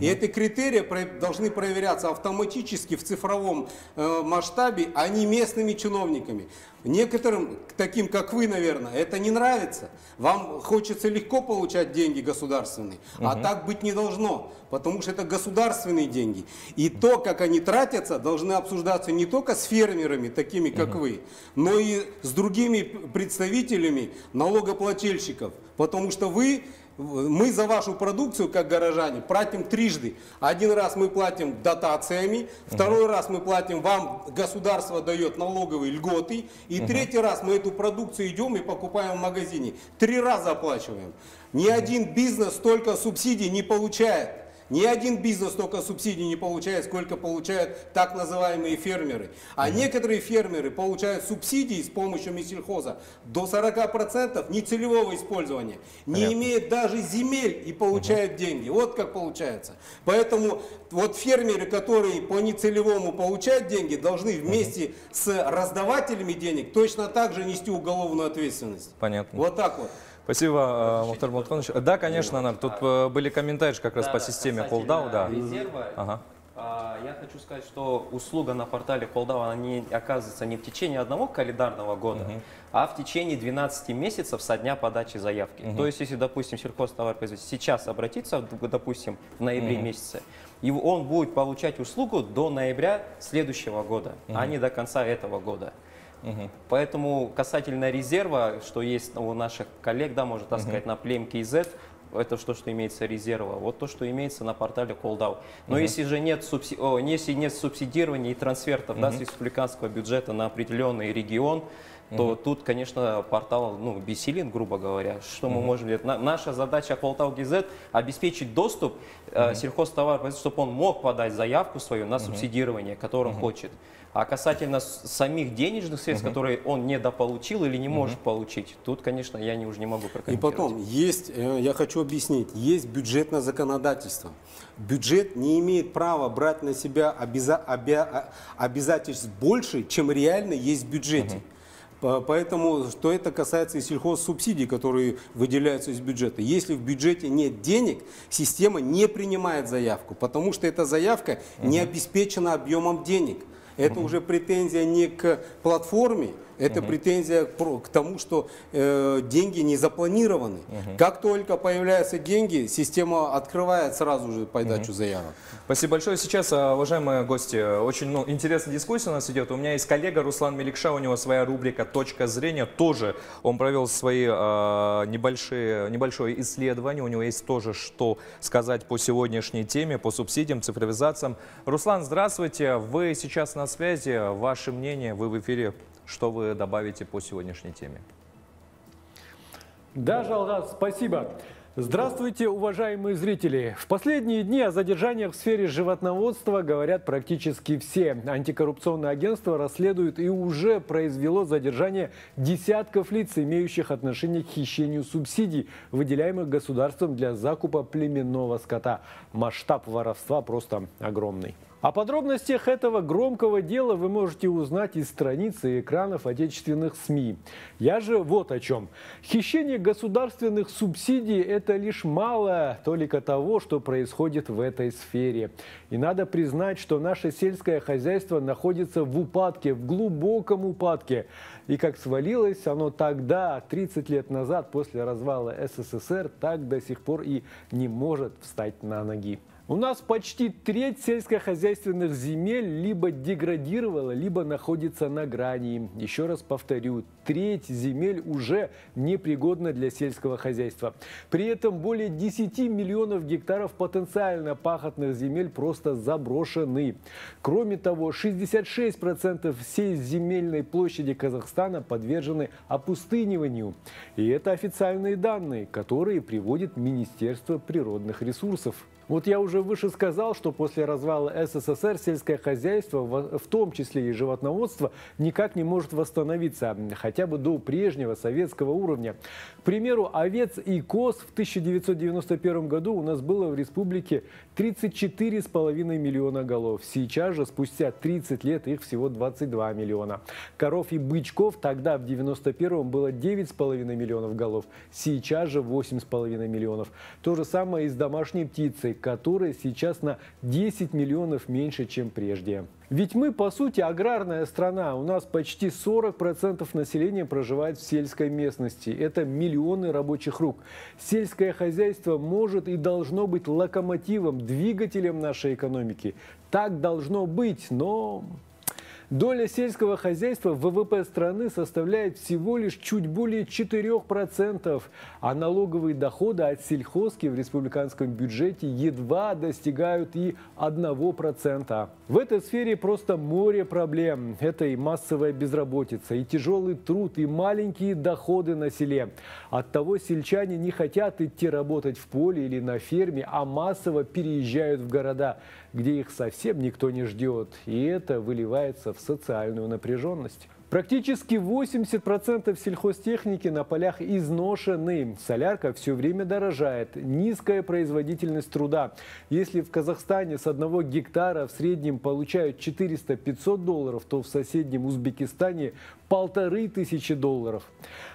И эти критерии должны проверяться автоматически в цифровом масштабе, а не местными чиновниками. Некоторым, таким как вы, наверное, это не нравится. Вам хочется легко получать деньги государственные, угу. а так быть не должно, потому что это государственные деньги. И то, как они тратятся, должны обсуждаться не только с фермерами, такими как угу. вы, но и с другими представителями налогоплательщиков, потому что вы... Мы за вашу продукцию, как горожане, платим трижды. Один раз мы платим дотациями, второй раз мы платим, вам государство дает налоговые льготы, и третий раз мы эту продукцию идем и покупаем в магазине. Три раза оплачиваем. Ни один бизнес столько субсидий не получает. Ни один бизнес столько субсидий не получает, сколько получают так называемые фермеры. А mm-hmm. некоторые фермеры получают субсидии с помощью Минсельхоза до сорока процентов нецелевого использования. Понятно. Не имеют даже земель и получают mm-hmm. деньги. Вот как получается. Поэтому вот фермеры, которые по нецелевому получают деньги, должны вместе mm-hmm. с раздавателями денег точно так же нести уголовную ответственность. Понятно. Вот так вот. Спасибо, Мухтар Мултанович. Да, конечно, нам тут были комментарии как раз да, по системе CallDAO. Да. Резерва. Ага. Я хочу сказать, что услуга на портале CallDAO, она не, оказывается не в течение одного календарного года, угу. а в течение двенадцати месяцев со дня подачи заявки. Угу. То есть, если, допустим, сельхозтоваропроизводитель сейчас обратится, допустим, в ноябре угу. месяце, и он будет получать услугу до ноября следующего года, угу. а не до конца этого года. Угу. Поэтому касательно резерва, что есть у наших коллег, да, можно так угу. сказать, на племке ИЗ, это то, что имеется резерва, вот то, что имеется на портале CallDAO. Но угу. если же нет, субси... О, если нет субсидирования и трансфертов угу. да, с республиканского бюджета на определенный регион, то угу. тут, конечно, портал ну, бессилен, грубо говоря. Что угу. мы можем делать? Наша задача CallDAO ГЗ обеспечить доступ угу. сельхозтовару, чтобы он мог подать заявку свою на угу. субсидирование, которым угу. хочет. А касательно самих денежных средств, угу. которые он недополучил или не угу. может получить, тут, конечно, я не, уже не могу прокомментировать. И потом, есть, я хочу объяснить, есть бюджетное законодательство. Бюджет не имеет права брать на себя обяза обя обязательств больше, чем реально есть в бюджете. Угу. Поэтому, что это касается и сельхозсубсидий, которые выделяются из бюджета. Если в бюджете нет денег, система не принимает заявку, потому что эта заявка не обеспечена объемом денег. Это уже претензия не к платформе, это uh-huh. претензия к тому, что э, деньги не запланированы. Uh-huh. Как только появляются деньги, система открывает сразу же подачу uh-huh. заявок. Спасибо большое. Сейчас, уважаемые гости, очень ну, интересная дискуссия у нас идет. У меня есть коллега Руслан Меликша, у него своя рубрика «Точка зрения». Тоже он провел свои э, небольшие, небольшое исследование. У него есть тоже что сказать по сегодняшней теме, по субсидиям, цифровизациям. Руслан, здравствуйте. Вы сейчас на связи. Ваше мнение, вы в эфире. Что вы добавите по сегодняшней теме? Да, Жалгас, спасибо. Здравствуйте, уважаемые зрители. В последние дни о задержаниях в сфере животноводства говорят практически все. Антикоррупционное агентство расследует и уже произвело задержание десятков лиц, имеющих отношение к хищению субсидий, выделяемых государством для закупа племенного скота. Масштаб воровства просто огромный. О подробностях этого громкого дела вы можете узнать из страниц и экранов отечественных СМИ. Я же вот о чем. Хищение государственных субсидий – это лишь малая толика того, что происходит в этой сфере. И надо признать, что наше сельское хозяйство находится в упадке, в глубоком упадке. И как свалилось оно тогда, тридцать лет назад, после развала СССР, так до сих пор и не может встать на ноги. У нас почти треть сельскохозяйственных земель либо деградировала, либо находится на грани. Еще раз повторю, треть земель уже непригодна для сельского хозяйства. При этом более десяти миллионов гектаров потенциально пахотных земель просто заброшены. Кроме того, шестьдесят шесть процентов всей земельной площади Казахстана подвержены опустыниванию. И это официальные данные, которые приводит Министерство природных ресурсов. Вот я уже выше сказал, что после развала СССР сельское хозяйство, в том числе и животноводство, никак не может восстановиться, хотя бы до прежнего советского уровня. К примеру, овец и коз в тысяча девятьсот девяносто первом году у нас было в республике тридцать четыре с половиной миллиона голов. Сейчас же, спустя тридцать лет, их всего двадцать два миллиона. Коров и бычков тогда, в девяносто первом, было девять с половиной миллионов голов. Сейчас же восемь с половиной миллионов. То же самое и с домашней птицей, которые сейчас на десять миллионов меньше, чем прежде. Ведь мы, по сути, аграрная страна. У нас почти сорок процентов населения проживает в сельской местности. Это миллионы рабочих рук. Сельское хозяйство может и должно быть локомотивом, двигателем нашей экономики. Так должно быть, но... Доля сельского хозяйства в ВВП страны составляет всего лишь чуть более четырёх процентов, а налоговые доходы от сельхозки в республиканском бюджете едва достигают и одного процента. В этой сфере просто море проблем. Это и массовая безработица, и тяжелый труд, и маленькие доходы на селе. Оттого сельчане не хотят идти работать в поле или на ферме, а массово переезжают в города, где их совсем никто не ждет. И это выливается в социальную напряженность. Практически восемьдесят процентов сельхозтехники на полях изношены. Солярка все время дорожает. Низкая производительность труда. Если в Казахстане с одного гектара в среднем получают четыреста-пятьсот долларов, то в соседнем Узбекистане полторы тысячи долларов.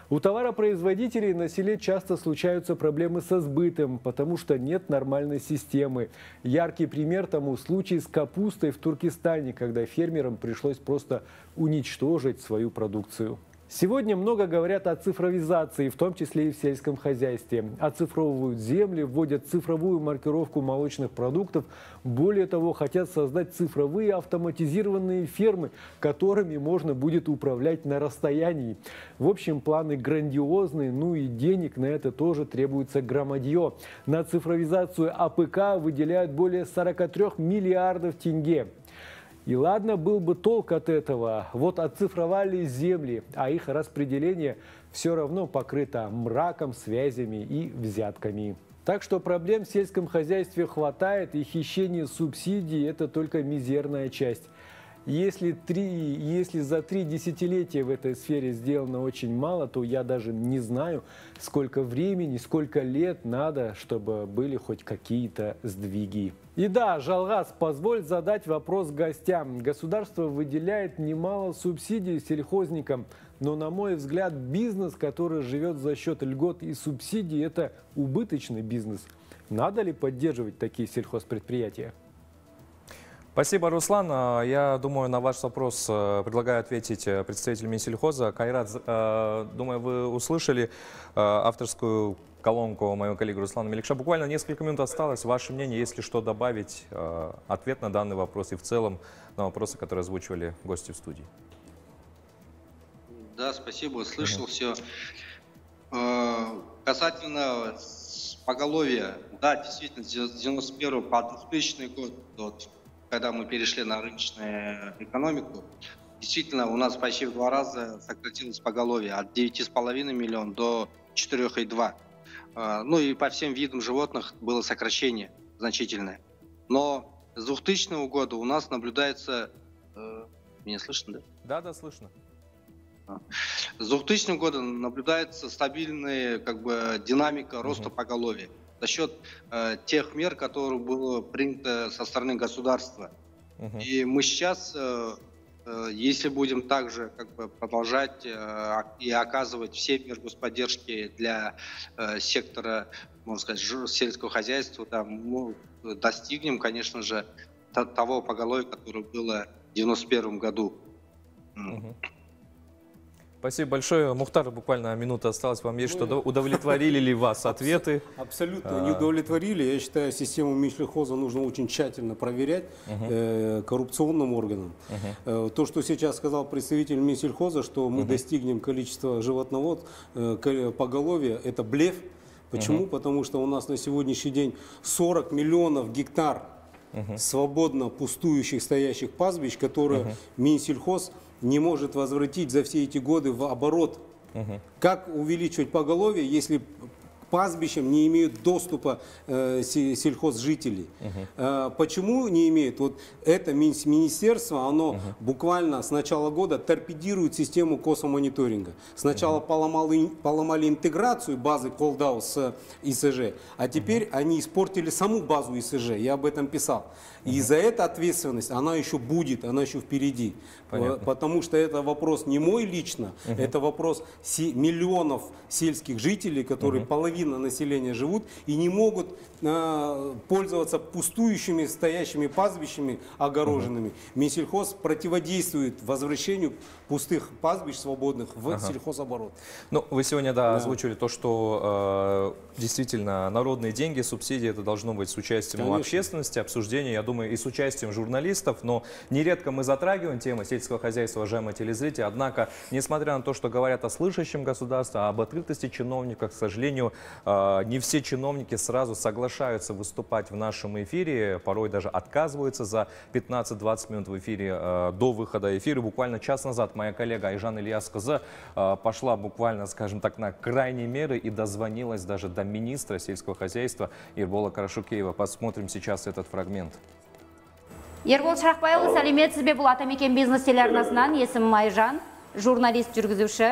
У товаропроизводителей на селе часто случаются проблемы со сбытом, потому что нет нормальной системы. Яркий пример тому случай с капустой в Туркестане, когда фермерам пришлось просто уничтожить свою продукцию. Сегодня много говорят о цифровизации, в том числе и в сельском хозяйстве. Оцифровывают земли, вводят цифровую маркировку молочных продуктов. Более того, хотят создать цифровые автоматизированные фермы, которыми можно будет управлять на расстоянии. В общем, планы грандиозные, ну и денег на это тоже требуется громадье. На цифровизацию АПК выделяют более сорока трёх миллиардов тенге. И ладно, был бы толк от этого. Вот оцифровали земли, а их распределение все равно покрыто мраком, связями и взятками. Так что проблем в сельском хозяйстве хватает, и хищение субсидий – это только мизерная часть. Если, три, если за три десятилетия в этой сфере сделано очень мало, то я даже не знаю, сколько времени, сколько лет надо, чтобы были хоть какие-то сдвиги. И да, Жалгас, позволь задать вопрос гостям. Государство выделяет немало субсидий сельхозникам, но, на мой взгляд, бизнес, который живет за счет льгот и субсидий, это убыточный бизнес. Надо ли поддерживать такие сельхозпредприятия? Спасибо, Руслан. Я думаю, на ваш вопрос предлагаю ответить представитель Минсельхоза. Кайрат, думаю, вы услышали авторскую колонку моего коллеги Руслана Меликша. Буквально несколько минут осталось. Ваше мнение, если что, добавить ответ на данный вопрос и в целом на вопросы, которые озвучивали гости в студии. Да, спасибо, слышал mm-hmm. все. Касательно поголовья, да, действительно, с девяносто первого по двухтысячный год, вот, когда мы перешли на рыночную экономику, действительно, у нас почти в два раза сократилось поголовье от девяти с половиной миллионов до четырёх и двух. Ну и по всем видам животных было сокращение значительное. Но с двухтысячного года у нас наблюдается... Меня слышно, да? Да, да, слышно. С двухтысячного года наблюдается стабильная, как бы, динамика роста поголовья за счет э, тех мер, которые было принято со стороны государства. Uh-huh. И мы сейчас, э, э, если будем также, как бы, продолжать э, и оказывать все меры господдержки для э, сектора, можно сказать, сельского хозяйства, да, мы достигнем, конечно же, того поголовья, которое было в девяносто первом году. Uh-huh. Спасибо большое. Мухтар, буквально минута осталась. Вам есть что? Удовлетворили ли вас ответы? Абсолютно не удовлетворили. Я считаю, систему Минсельхоза нужно очень тщательно проверять угу. коррупционным органам. Угу. То, что сейчас сказал представитель Минсельхоза, что мы угу. достигнем количества животновод поголовья, это блеф. Почему? Угу. Потому что у нас на сегодняшний день сорок миллионов гектар угу. свободно пустующих стоящих пастбищ, которые угу. Минсельхоз не может возвратить за все эти годы в оборот. Угу. Как увеличивать поголовье, если к пастбищам не имеют доступа э, сельхозжителей? Угу. Э, почему не имеют? Вот это министерство, оно угу. буквально с начала года торпедирует систему косомониторинга. Сначала угу. поломали, поломали интеграцию базы Колдау с ИСЖ, а теперь угу. они испортили саму базу ИСЖ, я об этом писал. И за это ответственность, она еще будет, она еще впереди. Понятно. Потому что это вопрос не мой лично, угу. это вопрос миллионов сельских жителей, которые угу. половина населения живут и не могут э, пользоваться пустующими, стоящими пастбищами, огороженными. Угу. Минсельхоз противодействует возвращению пустых пастбищ свободных в ага. сельхозоборот. Ну, вы сегодня, да, да. озвучили то, что э, действительно народные деньги, субсидии, это должно быть с участием Конечно. общественности, обсуждения, я думаю, и с участием журналистов, но нередко мы затрагиваем тему сельского хозяйства, уважаемые телезрители. Однако, несмотря на то, что говорят о слышащем государстве, об открытости чиновников, к сожалению, не все чиновники сразу соглашаются выступать в нашем эфире, порой даже отказываются за пятнадцать-двадцать минут в эфире до выхода эфира. Буквально час назад моя коллега Айжан Ильяс-Коза пошла буквально, скажем так, на крайние меры и дозвонилась даже до министра сельского хозяйства Ербола Карашукеева. Посмотрим сейчас этот фрагмент. Ербол Шарахбайұлы, сәлеметсіз бе? Бұл Атамекен бизнес телеарнасынан есімім Айжан, журналист, жүргізуші.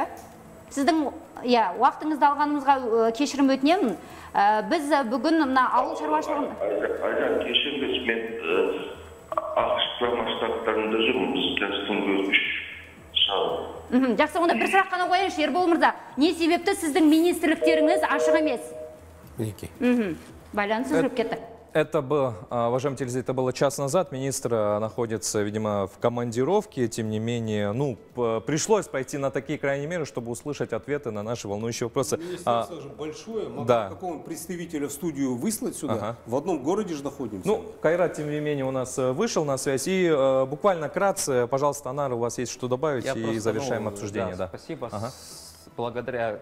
Сіздің уақытыңызды алғанымызға кешірім өтінемін. Біз бүгін мына ауыл шаруашылығын... Айжан, кешіріңіз, мен ақш құрама штаттарында жүрмін, біздің үш шағын. Жақсы, онда бір сұрақ қана қойыңызшы, Ербол мырза, не себепті сіздің министрліктеріңіз ашық емес? Мінеке. Байланысы жүріп кетті. Это было, уважаемые телезрители, это было час назад. Министр находится, видимо, в командировке. Тем не менее, ну, пришлось пойти на такие крайние меры, чтобы услышать ответы на наши волнующие вопросы. Министерство а, же большое. Могу да. какого-нибудь представителя в студию выслать сюда? Ага. В одном городе же находимся. Ну, Кайрат, тем не менее, у нас вышел на связь. И э, буквально кратко, пожалуйста, Анар, у вас есть что добавить? Я и завершаем ну, обсуждение. Да, да. Спасибо. Ага. Благодаря...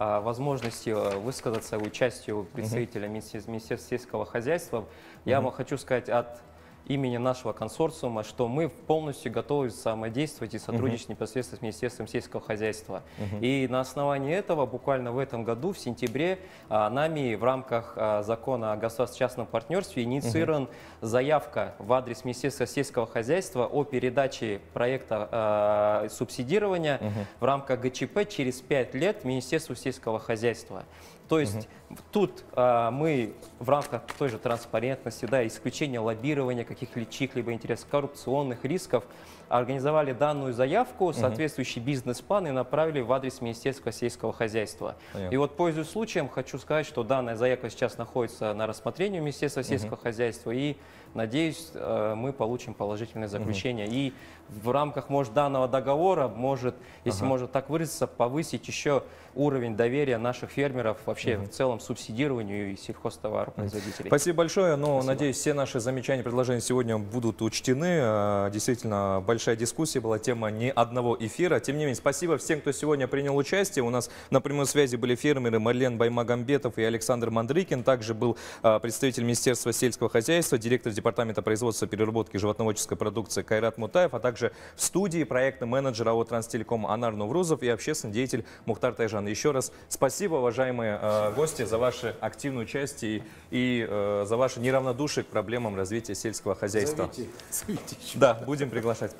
возможности высказаться участию представителя Министерства сельского хозяйства. Я вам хочу сказать от имени нашего консорциума, что мы полностью готовы самодействовать и сотрудничать непосредственно с Министерством сельского хозяйства. И на основании этого буквально в этом году, в сентябре, нами в рамках закона о государственно-частном партнерстве инициирована заявка в адрес Министерства сельского хозяйства о передаче проекта э, субсидирования в рамках ГЧП через пять лет Министерству сельского хозяйства. То есть угу. тут а, мы в рамках той же транспарентности, да, исключения лоббирования каких-либо интересов, коррупционных рисков, организовали данную заявку, соответствующий бизнес-план и направили в адрес Министерства сельского хозяйства. Понятно. И вот, пользуясь случаем, хочу сказать, что данная заявка сейчас находится на рассмотрении Министерства сельского угу. хозяйства, и, надеюсь, мы получим положительное заключение. Угу. И в рамках, может, данного договора, может, если ага. можно так выразиться, повысить еще уровень доверия наших фермеров вообще угу. в целом субсидированию и сельхозтоваропроизводителей. Спасибо большое. Но, Спасибо. Надеюсь, все наши замечания и предложения сегодня будут учтены. Действительно, большая дискуссия была, тема ни одного эфира. Тем не менее, спасибо всем, кто сегодня принял участие. У нас на прямой связи были фермеры Марлен Баймагамбетов и Александр Мандрыкин. Также был представитель Министерства сельского хозяйства, директор Департамента производства и переработки животноводческой продукции Кайрат Мутаев, а также в студии проектный менеджер АО «Транстелеком» Анар Нуврузов и общественный деятель Мухтар Тайжан. Еще раз спасибо, уважаемые э, гости, за вашу активную часть и, и э, за ваше неравнодушие к проблемам развития сельского хозяйства. Зовите, зовите еще. Да, будем приглашать.